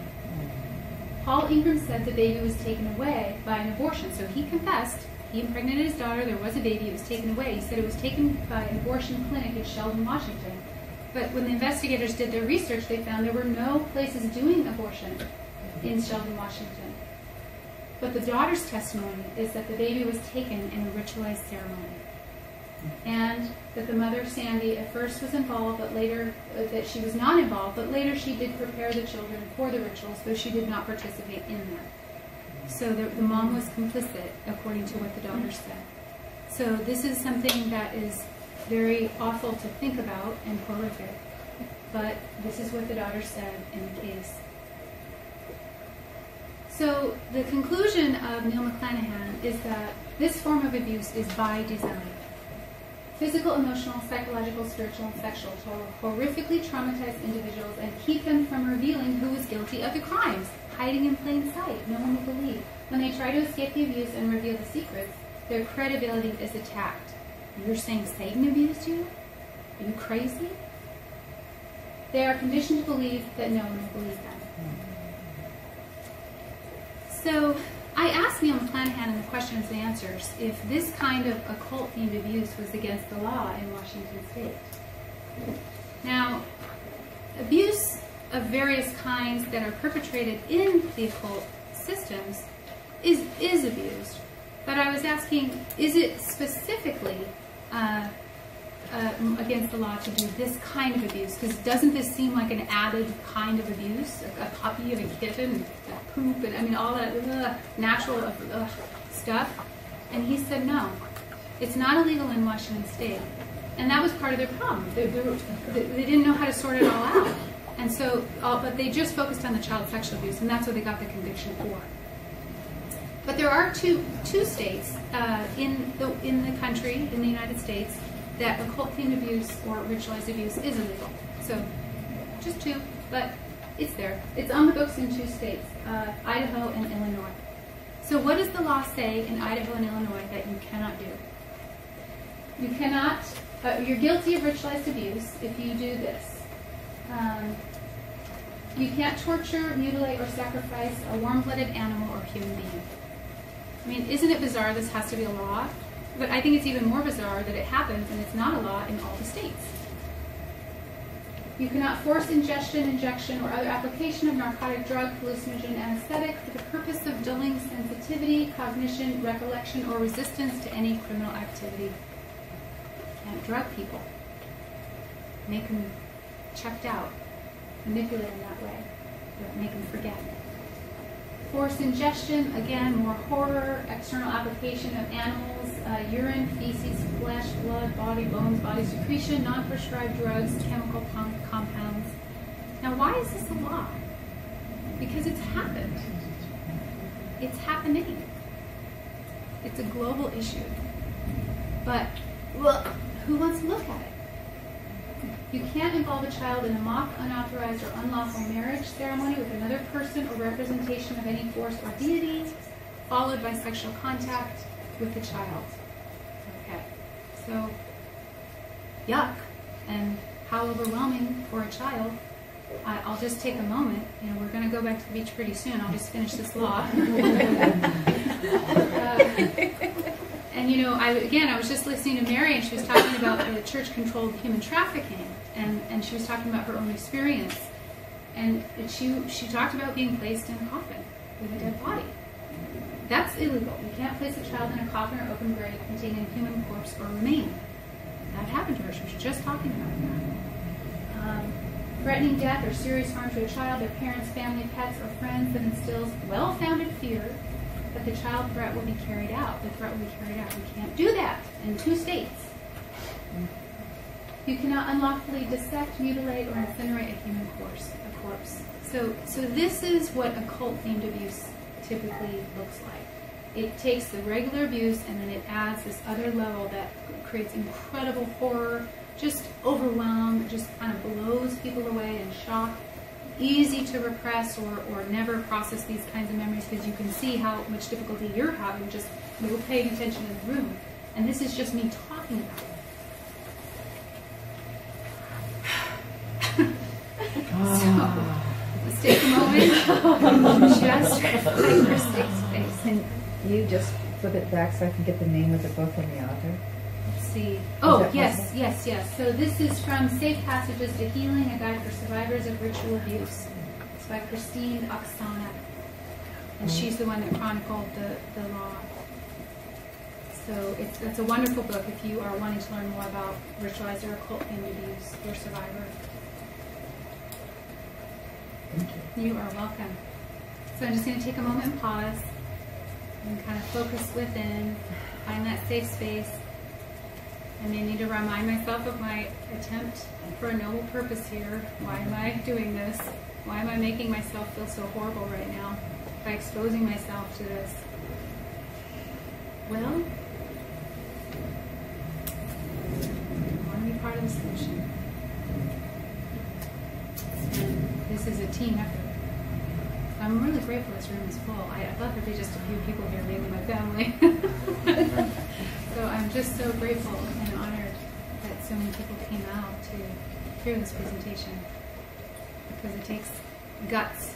Paul Ingram said the baby was taken away by an abortion. So he confessed, he impregnated his daughter, there was a baby, it was taken away. He said it was taken by an abortion clinic in Sheldon, Washington. But when the investigators did their research, they found there were no places doing abortion in Sheldon, Washington. But the daughter's testimony is that the baby was taken in a ritualized ceremony, and that the mother, Sandy, at first was involved, but later, uh, that she was not involved, but later she did prepare the children for the rituals, though she did not participate in them. So the, the mom was complicit, according to what the daughter said. So this is something that is very awful to think about and horrific, but this is what the daughter said in the case. So the conclusion of Neil McClanahan is that this form of abuse is by design. Physical, emotional, psychological, spiritual, and sexual to horrifically traumatize individuals and keep them from revealing who is guilty of the crimes, hiding in plain sight, no one will believe. When they try to escape the abuse and reveal the secrets, their credibility is attacked. You're saying Satan abused you? Are you crazy? They are conditioned to believe that no one will believe them. So, I asked Neil McClanahan in the questions and answers if this kind of occult-themed abuse was against the law in Washington State. Now, abuse of various kinds that are perpetrated in the occult systems is, is abused, but I was asking, is it specifically uh, uh, against the law to do this kind of abuse? Because doesn't this seem like an added kind of abuse, a, a puppy and a kitten? Poop and I mean all that ugh, natural ugh, stuff. And he said no, it's not illegal in Washington State, and that was part of their problem. They, they, they didn't know how to sort it all out, and so uh, but they just focused on the child sexual abuse, and that's what they got the conviction for. But there are two two states uh, in the in the country in the United States that occult-themed abuse or ritualized abuse is illegal. So just two, but it's there. It's on the books in two states, uh, Idaho and Illinois. So what does the law say in Idaho and Illinois that you cannot do? You cannot, uh, you're guilty of ritualized abuse if you do this. Um, you can't torture, mutilate, or sacrifice a warm-blooded animal or human being. I mean, isn't it bizarre this has to be a law? But I think it's even more bizarre that it happens and it's not a law in all the states. You cannot force ingestion, injection, or other application of narcotic drug, hallucinogen, anesthetic for the purpose of dulling sensitivity, cognition, recollection, or resistance to any criminal activity. You can't drug people. Make them checked out. Manipulate them that way. Make them forget. Forced ingestion, again, more horror, external application of animals, uh, urine, feces, flesh, blood, body, bones, body secretion, non-prescribed drugs, chemical compounds. Now why is this a law? Because it's happened. It's happening. It's a global issue. But well, who wants to look at it? You can't involve a child in a mock, unauthorized, or unlawful marriage ceremony with another person or representation of any force or deity, followed by sexual contact with the child. Okay, so yuck, and how overwhelming for a child. I, I'll just take a moment, you know, we're going to go back to the beach pretty soon, I'll just finish this law. uh, And, you know, I, again, I was just listening to Mary, and she was talking about uh, church-controlled human trafficking, and, and she was talking about her own experience. And she, she talked about being placed in a coffin with a dead body. That's illegal. You can't place a child in a coffin or open grave containing a human corpse or remain. That happened to her. She was just talking about that. Um, threatening death or serious harm to a child, their parents, family, pets, or friends that instills well-founded fear that the child threat will be carried out. The threat will be carried out. You can't do that in two states. You cannot unlawfully dissect, mutilate, or incinerate a human corpse. A corpse. So, so this is what occult-themed abuse typically looks like. It takes the regular abuse and then it adds this other level that creates incredible horror, just overwhelm, just kind of blows people away in shock. Easy to repress or, or never process these kinds of memories because you can see how much difficulty you're having just you were paying attention in the room. And this is just me talking about it. Oh. So, let's take a moment and just reflect for Stacy's face. Can you just flip it back so I can get the name of the book and the author? See. Oh, yes, yes, yes. So this is from Safe Passages to Healing, A Guide for Survivors of Ritual Abuse. It's by Christine Oksana. And she's the one that chronicled the, the law. So it's, it's a wonderful book if you are wanting to learn more about ritualized or occult abuse, your survivor. Thank you. You are welcome. So I'm just going to take a moment and pause and kind of focus within, find that safe space. I may need to remind myself of my attempt for a noble purpose here. Why am I doing this? Why am I making myself feel so horrible right now by exposing myself to this? Well, I want to be part of the solution. And this is a team effort. I'm really grateful this room is full. I, I thought there'd be just a few people here, maybe my family. So I'm just so grateful and honored that so many people came out to hear this presentation, because it takes guts,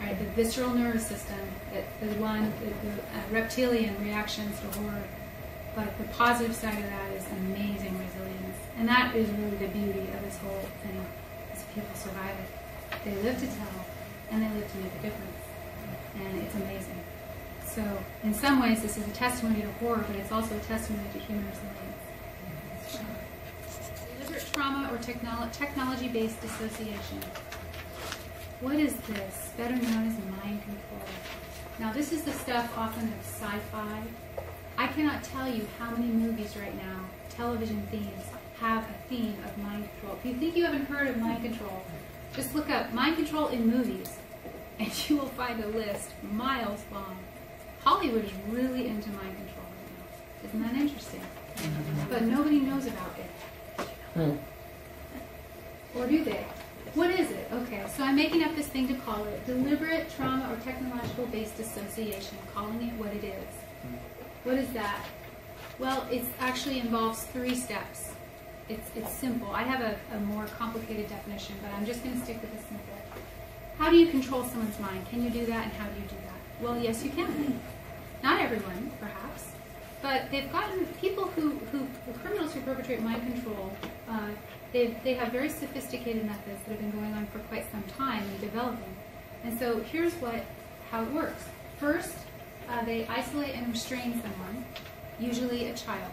right? The visceral nervous system, that the one, the, the uh, reptilian reactions to horror, but the positive side of that is amazing resilience, and that is really the beauty of this whole thing, is people survive it, they live to tell, and they live to make a difference, and it's amazing. So, in some ways, this is a testimony to horror, but it's also a testimony to human resilience. Um, deliberate trauma or technolo technology-based dissociation. What is this? Better known as mind control. Now, this is the stuff often of sci-fi. I cannot tell you how many movies right now, television themes, have a theme of mind control. If you think you haven't heard of mind control, just look up mind control in movies, and you will find a list miles long. Hollywood is really into mind control right now. Isn't that interesting? Mm-hmm. But nobody knows about it. Mm. Or do they? What is it? Okay, so I'm making up this thing to call it deliberate trauma or technological-based dissociation, calling it what it is. Mm. What is that? Well, it actually involves three steps. It's, it's simple. I have a, a more complicated definition, but I'm just going to stick with the simple. How do you control someone's mind? Can you do that, and how do you do that? Well, yes, you can. Not everyone, perhaps, but they've gotten people who, who criminals who perpetrate mind control, uh, they they have very sophisticated methods that have been going on for quite some time and developing. And so here's what how it works. First, uh, they isolate and restrain someone, usually a child.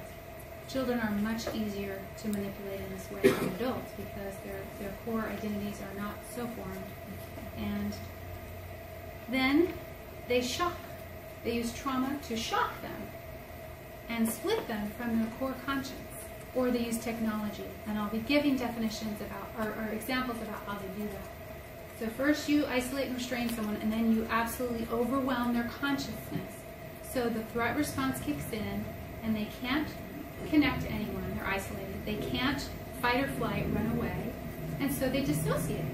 Children are much easier to manipulate in this way than adults because their their core identities are not so formed. And then they shock. They use trauma to shock them and split them from their core conscience. Or they use technology. And I'll be giving definitions about, or, or examples about how they do that. So first you isolate and restrain someone, and then you absolutely overwhelm their consciousness. So the threat response kicks in, and they can't connect to anyone. They're isolated. They can't fight or flight, run away, and so they dissociate.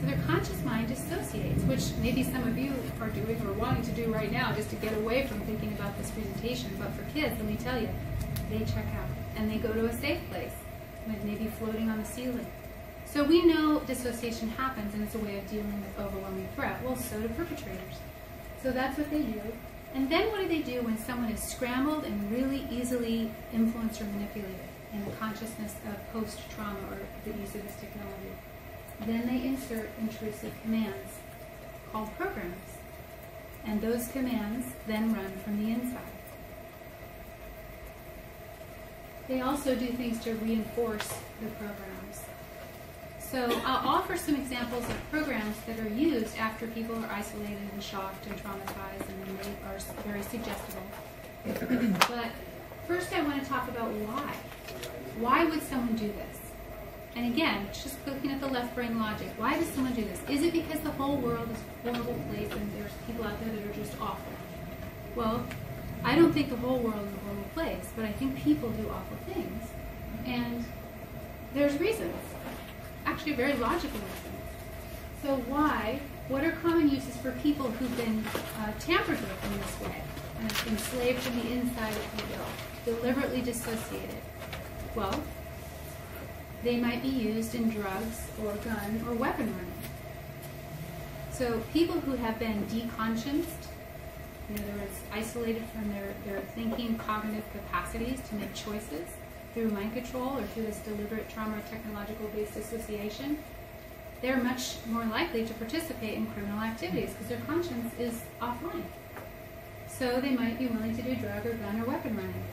So their conscious mind dissociates, which maybe some of you are doing or wanting to do right now just to get away from thinking about this presentation. But for kids, let me tell you, they check out and they go to a safe place, maybe floating on the ceiling. So we know dissociation happens, and it's a way of dealing with overwhelming threat. Well, so do perpetrators. So that's what they do. And then what do they do when someone is scrambled and really easily influenced or manipulated in the consciousness of post-trauma or the use of this technology? Then they insert intrusive commands called programs. And those commands then run from the inside. They also do things to reinforce the programs. So I'll offer some examples of programs that are used after people are isolated and shocked and traumatized, and they are very suggestible. But first I want to talk about why. Why would someone do this? And again, just looking at the left brain logic, why does someone do this? Is it because the whole world is a horrible place and there's people out there that are just awful? Well, I don't think the whole world is a horrible place, but I think people do awful things. And there's reasons. Actually, very logical reasons. So why? What are common uses for people who've been uh, tampered with in this way and have been enslaved from the inside, if you will, deliberately dissociated? Well, they might be used in drugs or gun or weapon running. So people who have been deconscienced, in other words, isolated from their, their thinking cognitive capacities to make choices through mind control or through this deliberate trauma or technological-based dissociation, they're much more likely to participate in criminal activities because their conscience is offline. So they might be willing to do drug or gun or weapon running.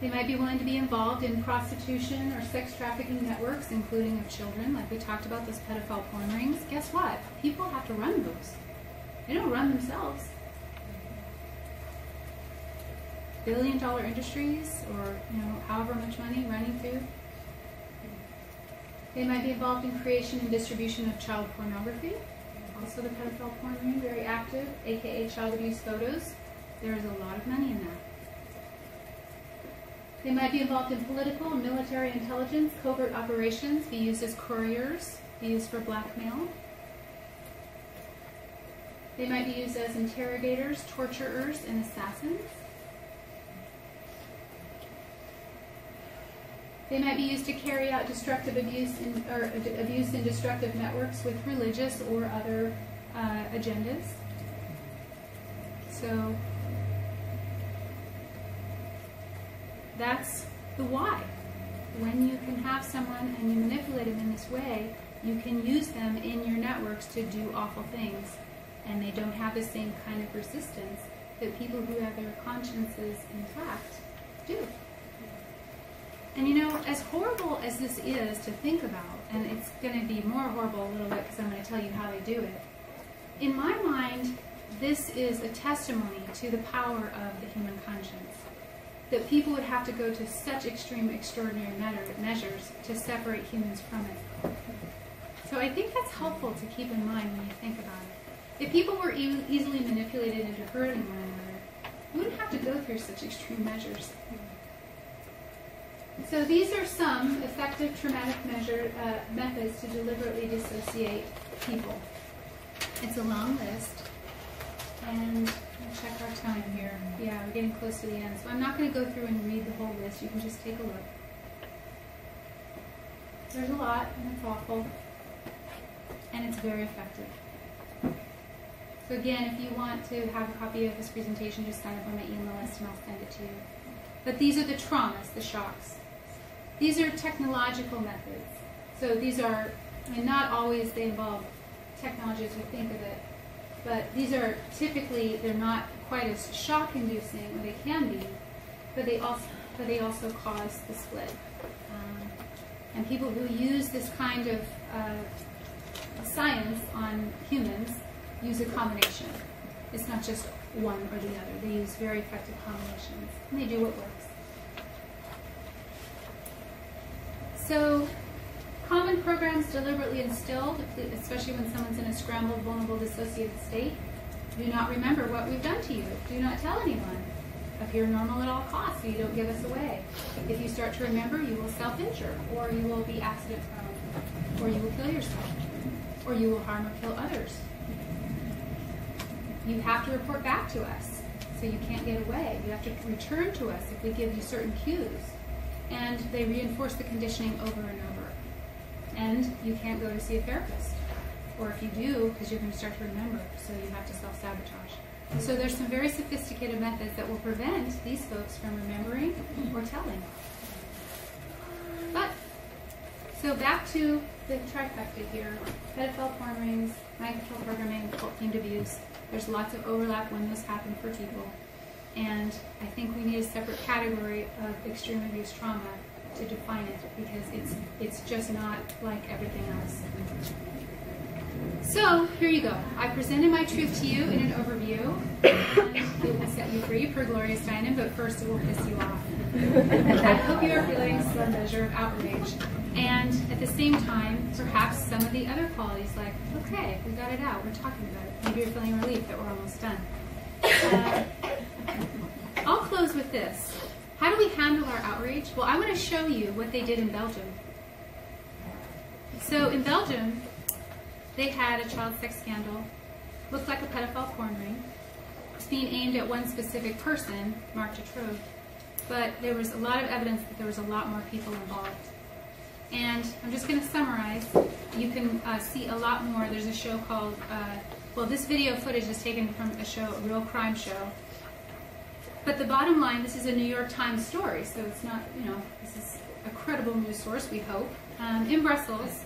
They might be willing to be involved in prostitution or sex trafficking networks, including of children, like we talked about those pedophile porn rings. Guess what? People have to run those. They don't run themselves. Billion dollar industries, or you know, however much money running through. They might be involved in creation and distribution of child pornography. Also the pedophile porn ring, very active, aka child abuse photos. There is a lot of money in that. They might be involved in political, military intelligence, covert operations, be used as couriers, be used for blackmail. They might be used as interrogators, torturers, and assassins. They might be used to carry out destructive abuse in, or abuse in destructive networks with religious or other uh, agendas. So that's the why. When you can have someone and you manipulate them in this way, you can use them in your networks to do awful things, and they don't have the same kind of resistance that people who have their consciences intact do. And you know, as horrible as this is to think about, and it's going to be more horrible a little bit because I'm going to tell you how they do it, in my mind, this is a testimony to the power of the human conscience, that people would have to go to such extreme, extraordinary measures to separate humans from it. So I think that's helpful to keep in mind when you think about it. If people were e easily manipulated into hurting one another, we wouldn't have to go through such extreme measures. So these are some effective traumatic measure, uh, methods to deliberately dissociate people. It's a long list, and we'll check our time here. Yeah, we're getting close to the end, so I'm not going to go through and read the whole list. You can just take a look. There's a lot, and it's awful, and it's very effective. So again, if you want to have a copy of this presentation, just sign up on my email list, and I'll send it to you. But these are the traumas, the shocks. These are technological methods. So these are, I mean, not always they involve technology as we think of it, but these are typically, they're not quite as shock-inducing, or they can be, but they also, but they also cause the split. Um, and people who use this kind of uh, science on humans use a combination. It's not just one or the other. They use very effective combinations, and they do what works. So common programs deliberately instilled, especially when someone's in a scrambled, vulnerable, dissociated state. Do not remember what we've done to you. Do not tell anyone. appear normal at all costs so you don't give us away. If you start to remember, you will self-injure, or you will be accident prone, or you will kill yourself, or you will harm or kill others. You have to report back to us, so you can't get away. You have to return to us if we give you certain cues. And they reinforce the conditioning over and over. And you can't go to see a therapist. Or if you do, because you're going to start to remember, so you have to self-sabotage. So there's some very sophisticated methods that will prevent these folks from remembering or telling. But, so back to the trifecta here. Pedophile porn rings, mind control programming, cult-themed abuse. There's lots of overlap when those happen for people. And I think we need a separate category of extreme abuse trauma to define it, because it's, it's just not like everything else. So, here you go. I presented my truth to you in an overview, and it will set you free per Gloria Steinem, but first it will piss you off. I hope you are feeling some measure of outrage, and at the same time, perhaps some of the other qualities like, okay, we got it out, we're talking about it. Maybe you're feeling relief that we're almost done. Uh, I'll close with this. How do we handle our outrage? Well, I want to show you what they did in Belgium. So, in Belgium, they had a child sex scandal, looked like a pedophile porn ring. It's being aimed at one specific person, Marc Dutroux, but there was a lot of evidence that there was a lot more people involved. And I'm just going to summarize. You can uh, see a lot more. There's a show called, uh, well, this video footage is taken from a show, a real crime show. But the bottom line, this is a New York Times story, so it's not, you know, this is a credible news source, we hope, um, in Brussels,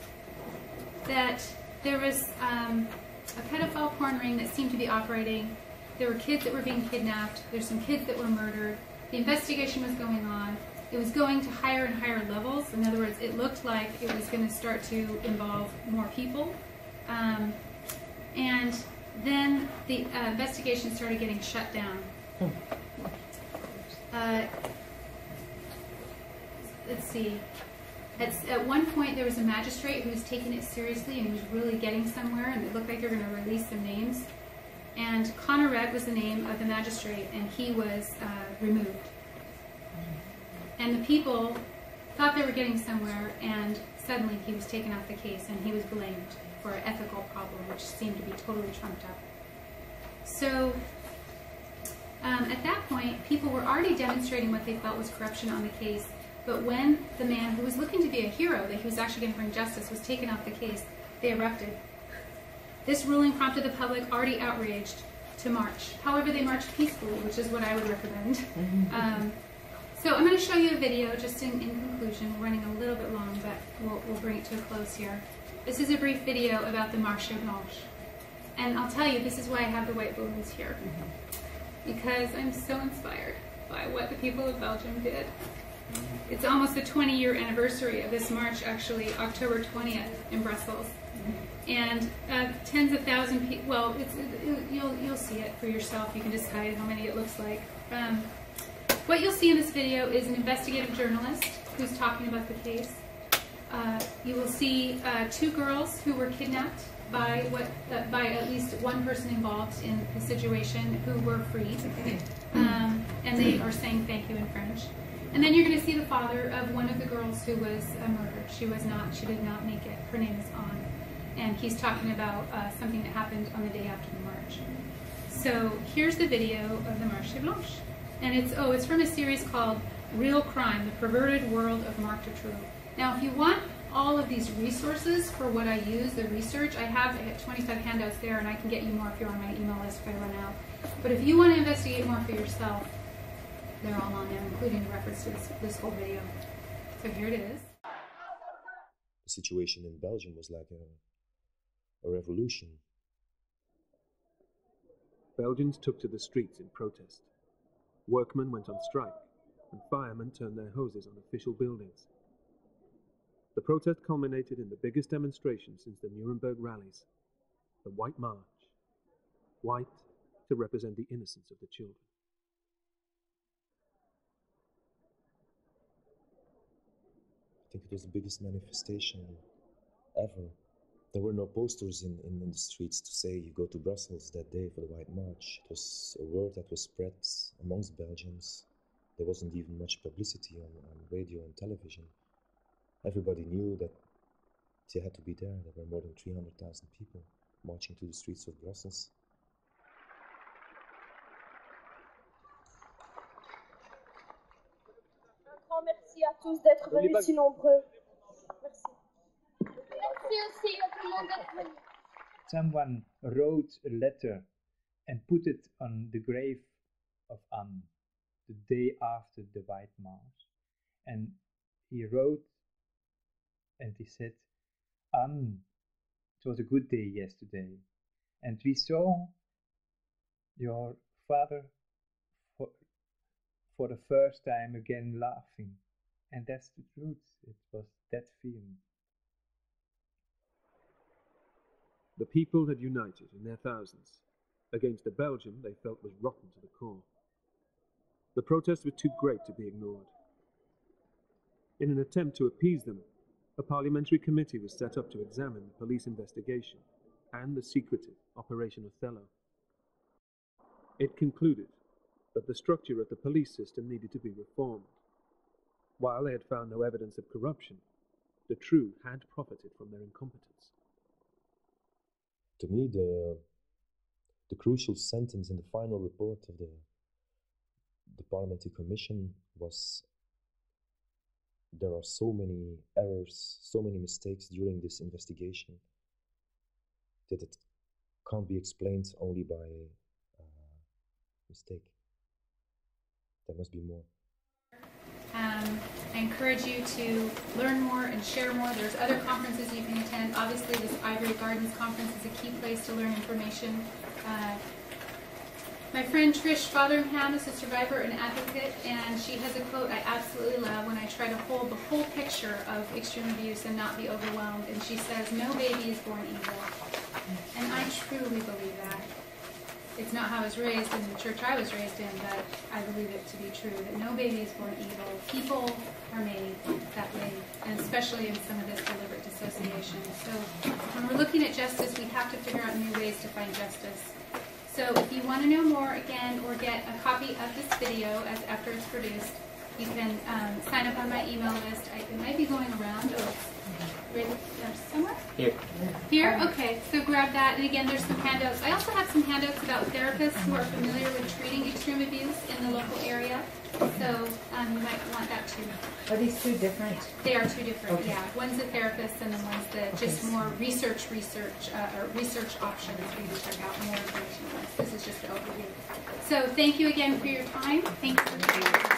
that there was um, a pedophile porn ring that seemed to be operating. There were kids that were being kidnapped. There's some kids that were murdered. The investigation was going on. It was going to higher and higher levels. In other words, it looked like it was going to start to involve more people. Um, and then the uh, investigation started getting shut down. Uh, let's see. At, at one point, there was a magistrate who was taking it seriously and who was really getting somewhere, and it looked like they were going to release some names. And Connor Red was the name of the magistrate, and he was uh, removed. And the people thought they were getting somewhere, and suddenly he was taken off the case, and he was blamed for an ethical problem, which seemed to be totally trumped up. So um, at that point, people were already demonstrating what they felt was corruption on the case. But when the man who was looking to be a hero, that he was actually going to bring justice, was taken off the case, they erupted. This ruling prompted the public, already outraged, to march. However, they marched peacefully, which is what I would recommend. Um, so I'm going to show you a video just in, in conclusion. We're running a little bit long, but we'll, we'll bring it to a close here. This is a brief video about the Marche Blanche. And I'll tell you, this is why I have the white balloons here. Because I'm so inspired by what the people of Belgium did. It's almost a twenty year anniversary of this march, actually, October twentieth in Brussels. And uh, tens of thousands of people, well, it's, it, you'll, you'll see it for yourself. You can decide how many it looks like. Um, what you'll see in this video is an investigative journalist who's talking about the case. Uh, you will see uh, two girls who were kidnapped by, what, uh, by at least one person involved in the situation who were freed. Um, and they are saying thank you in French. And then you're going to see the father of one of the girls who was uh, murdered. She was not, she did not make it. Her name is Anne. And he's talking about uh, something that happened on the day after the march. So here's the video of the Marche Blanche. And it's, oh, it's from a series called Real Crime, The Perverted World of Marc Dutroux. Now, if you want all of these resources for what I use, the research, I have, I have twenty-five handouts there, and I can get you more if you're on my email list if I run out. But if you want to investigate more for yourself, they're all on there, including the reference to this, this whole video. So here it is. The situation in Belgium was like a, a revolution. Belgians took to the streets in protest. Workmen went on strike, and firemen turned their hoses on official buildings. The protest culminated in the biggest demonstration since the Nuremberg rallies, the White March. White to represent the innocence of the children. It was the biggest manifestation ever There were no posters in, in, in the streets to say you go to Brussels that day for the White March. It was a word that was spread amongst Belgians. There wasn't even much publicity on, on radio and television. Everybody knew that they had to be there. There were more than three hundred thousand people marching to the streets of Brussels. Grand merci à tous d'être venus si nombreux. Merci. Merci aussi à tout le monde d'être venu. Someone wrote a letter and put it on the grave of Anne the day after the White March. And he wrote and he said, Anne, it was a good day yesterday, and we saw your father for, for the first time again laughing. And that's the truth, it was that feeling. The people had united in their thousands against a Belgium they felt was rotten to the core. The protests were too great to be ignored. In an attempt to appease them, a parliamentary committee was set up to examine the police investigation and the secretive Operation Othello. It concluded that the structure of the police system needed to be reformed. While they had found no evidence of corruption, Dutroux had profited from their incompetence. To me, the, the crucial sentence in the final report of the, the parliamentary commission was: there are so many errors, so many mistakes during this investigation that it can't be explained only by uh, mistake. There must be more. Um, I encourage you to learn more and share more. There's other conferences you can attend. Obviously, this Ivory Gardens conference is a key place to learn information. Uh, My friend Trish Fotheringham is a survivor and advocate, and she has a quote I absolutely love when I try to hold the whole picture of extreme abuse and not be overwhelmed. And she says, no baby is born evil. And I truly believe that. It's not how I was raised in the church I was raised in, but I believe it to be true, that no baby is born evil. People are made that way, and especially in some of this deliberate dissociation. So when we're looking at justice, we have to figure out new ways to find justice. So if you want to know more, again, or get a copy of this video as after it's produced, you can um, sign up on my email list. I, it might be going around. Oh, it's somewhere? Here. Here? Okay. So grab that. And again, there's some handouts. I also have some handouts about therapists who are familiar with treating extreme abuse in the local area. So um, you might want that too. Are these two different? They are two different, okay. Yeah. One's a therapist and then one's the okay. Just more research research uh, or research options for you to check out more information on. This is just an overview. So thank you again for your time. Thank you for being here.